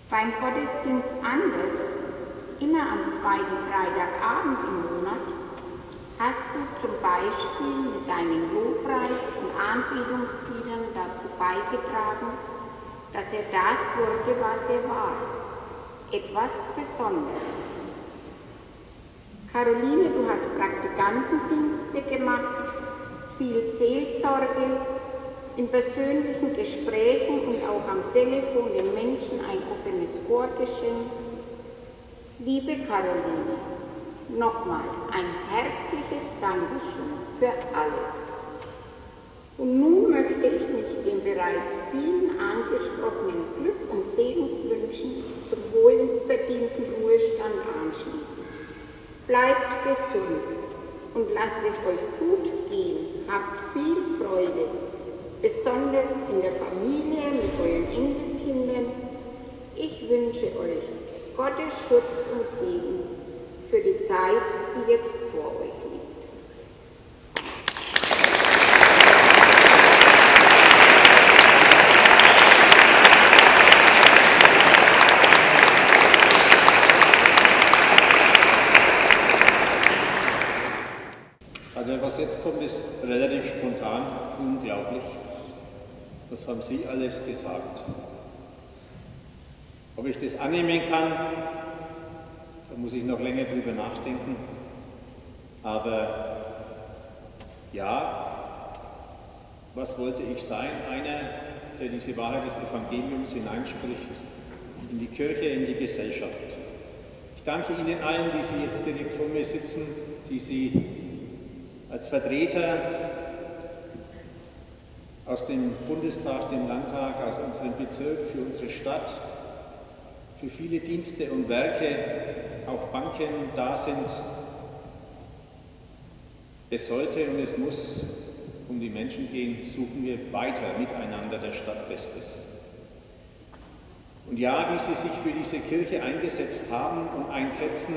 Beim Gottesdienst anders, immer am zweiten Freitagabend im Monat, hast du zum Beispiel mit deinem Lobpreis und Anbetungsliedern dazu beigetragen, dass er das wurde, was er war, etwas Besonderes. Caroline, du hast Praktikantendienste gemacht, viel Seelsorge, in persönlichen Gesprächen und auch am Telefon den Menschen ein offenes Ohr geschenkt. Liebe Caroline, nochmal ein herzliches Dankeschön für alles. Und nun möchte ich mich den bereits vielen angesprochenen Glück- und Segenswünschen zum wohlverdienten Ruhestand anschließen. Bleibt gesund und lasst es euch gut gehen. Habt viel Freude, besonders in der Familie mit euren Enkelkindern. Ich wünsche euch Gottes Schutz und Segen für die Zeit, die jetzt vor euch liegt. Also was jetzt kommt, ist relativ spontan, unglaublich. Was haben Sie alles gesagt? Ob ich das annehmen kann, da muss ich noch länger drüber nachdenken. Aber ja, was wollte ich sein? Einer, der diese Wahrheit des Evangeliums hineinspricht, in die Kirche, in die Gesellschaft. Ich danke Ihnen allen, die Sie jetzt direkt vor mir sitzen, die Sie als Vertreter aus dem Bundestag, dem Landtag, aus unserem Bezirk, für unsere Stadt, für viele Dienste und Werke, auch Banken da sind. Es sollte und es muss um die Menschen gehen, suchen wir weiter miteinander der Stadt Bestes. Und ja, die Sie sich für diese Kirche eingesetzt haben und einsetzen,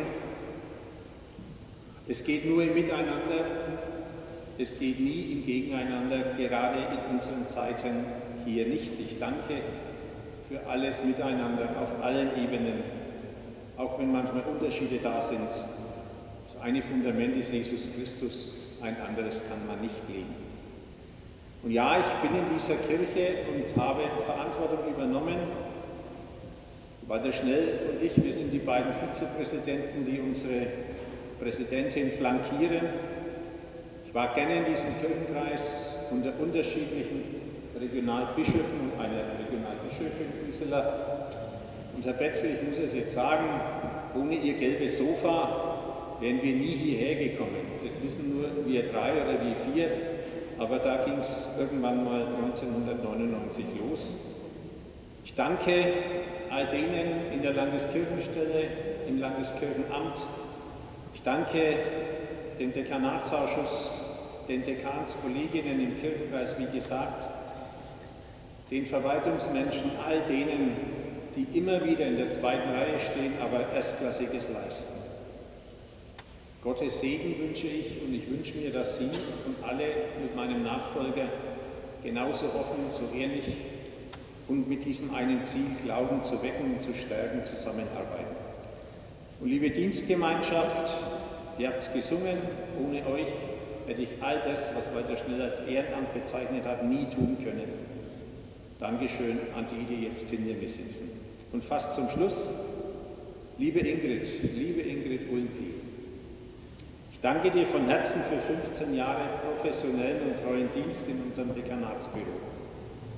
es geht nur im Miteinander, es geht nie im Gegeneinander, gerade in unseren Zeiten hier nicht. Ich danke für alles miteinander, auf allen Ebenen, auch wenn manchmal Unterschiede da sind. Das eine Fundament ist Jesus Christus, ein anderes kann man nicht leben. Und ja, ich bin in dieser Kirche und habe Verantwortung übernommen, Walter Schnell und ich, wir sind die beiden Vizepräsidenten, die unsere Präsidentin flankieren. Ich war gerne in diesem Kirchenkreis unter unterschiedlichen Regionalbischöfen und einer Regionalbischöfin, Gisela. Und Herr Betzel, ich muss es jetzt sagen, ohne Ihr gelbes Sofa wären wir nie hierher gekommen. Das wissen nur wir drei oder wir vier, aber da ging es irgendwann mal neunzehnhundertneunundneunzig los. Ich danke all denen in der Landeskirchenstelle, im Landeskirchenamt. Ich danke dem Dekanatsausschuss, den Dekanskolleginnen im Kirchenkreis, wie gesagt, den Verwaltungsmenschen, all denen, die immer wieder in der zweiten Reihe stehen, aber Erstklassiges leisten. Gottes Segen wünsche ich und ich wünsche mir, dass Sie und alle mit meinem Nachfolger genauso offen, so ehrlich und mit diesem einen Ziel, Glauben zu wecken und zu stärken, zusammenarbeiten. Und liebe Dienstgemeinschaft, ihr habt es gesungen, ohne euch hätte ich all das, was Walter Schnell als Ehrenamt bezeichnet hat, nie tun können. Dankeschön an die, die jetzt hinter mir sitzen. Und fast zum Schluss, liebe Ingrid, liebe Ingrid Ulmpi, ich danke dir von Herzen für fünfzehn Jahre professionellen und treuen Dienst in unserem Dekanatsbüro.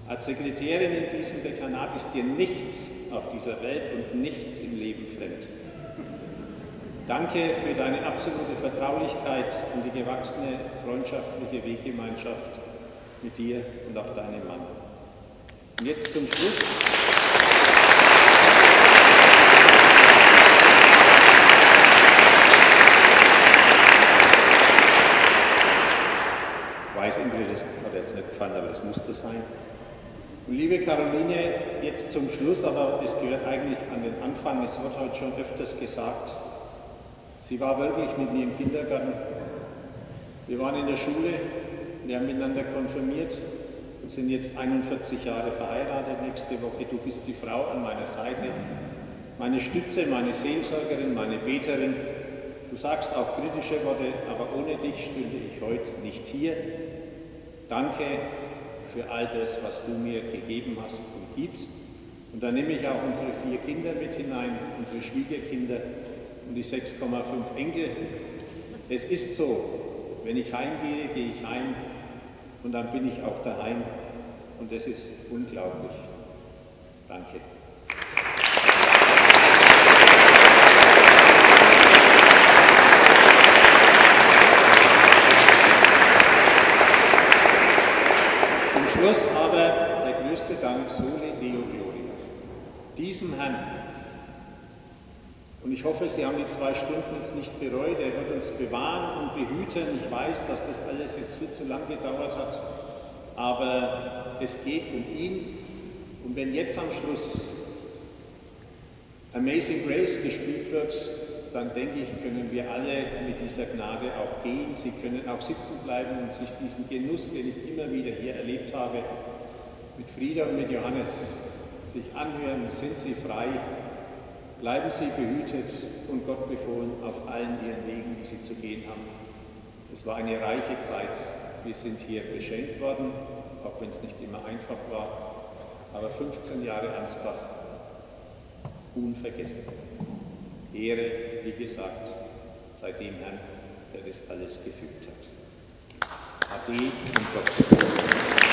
Als Sekretärin in diesem Dekanat ist dir nichts auf dieser Welt und nichts im Leben fremd. Danke für deine absolute Vertraulichkeit und die gewachsene freundschaftliche Weggemeinschaft mit dir und auch deinem Mann. Und jetzt zum Schluss. Ich weiß, Ingrid, das hat jetzt nicht gefallen, aber das musste sein. Und liebe Caroline, jetzt zum Schluss, aber das gehört eigentlich an den Anfang, es wird heute schon öfters gesagt. Sie war wirklich mit mir im Kindergarten. Wir waren in der Schule, wir haben miteinander konfirmiert. Wir sind jetzt einundvierzig Jahre verheiratet, nächste Woche, du bist die Frau an meiner Seite, meine Stütze, meine Seelsorgerin, meine Beterin. Du sagst auch kritische Worte, aber ohne dich stünde ich heute nicht hier. Danke für all das, was du mir gegeben hast und gibst. Und da nehme ich auch unsere vier Kinder mit hinein, unsere Schwiegerkinder und die sechs Komma fünf Enkel. Es ist so, wenn ich heimgehe, gehe ich heim. Und dann bin ich auch daheim und das ist unglaublich. Danke. Zum Schluss aber der größte Dank, Soli Deo Gloria, diesem Herrn. Und ich hoffe, Sie haben die zwei Stunden jetzt nicht bereut. Er wird uns bewahren und behüten. Ich weiß, dass das alles jetzt viel zu lang gedauert hat, aber es geht um ihn. Und wenn jetzt am Schluss Amazing Grace gespielt wird, dann denke ich, können wir alle mit dieser Gnade auch gehen. Sie können auch sitzen bleiben und sich diesen Genuss, den ich immer wieder hier erlebt habe, mit Frieda und mit Johannes sich anhören. Sind Sie frei? Bleiben Sie behütet und Gott befohlen auf allen Ihren Wegen, die Sie zu gehen haben. Es war eine reiche Zeit. Wir sind hier beschenkt worden, auch wenn es nicht immer einfach war. Aber fünfzehn Jahre Ansbach, unvergessen. Ehre, wie gesagt, sei dem Herrn, der das alles gefügt hat. Ade und Gott befohlen.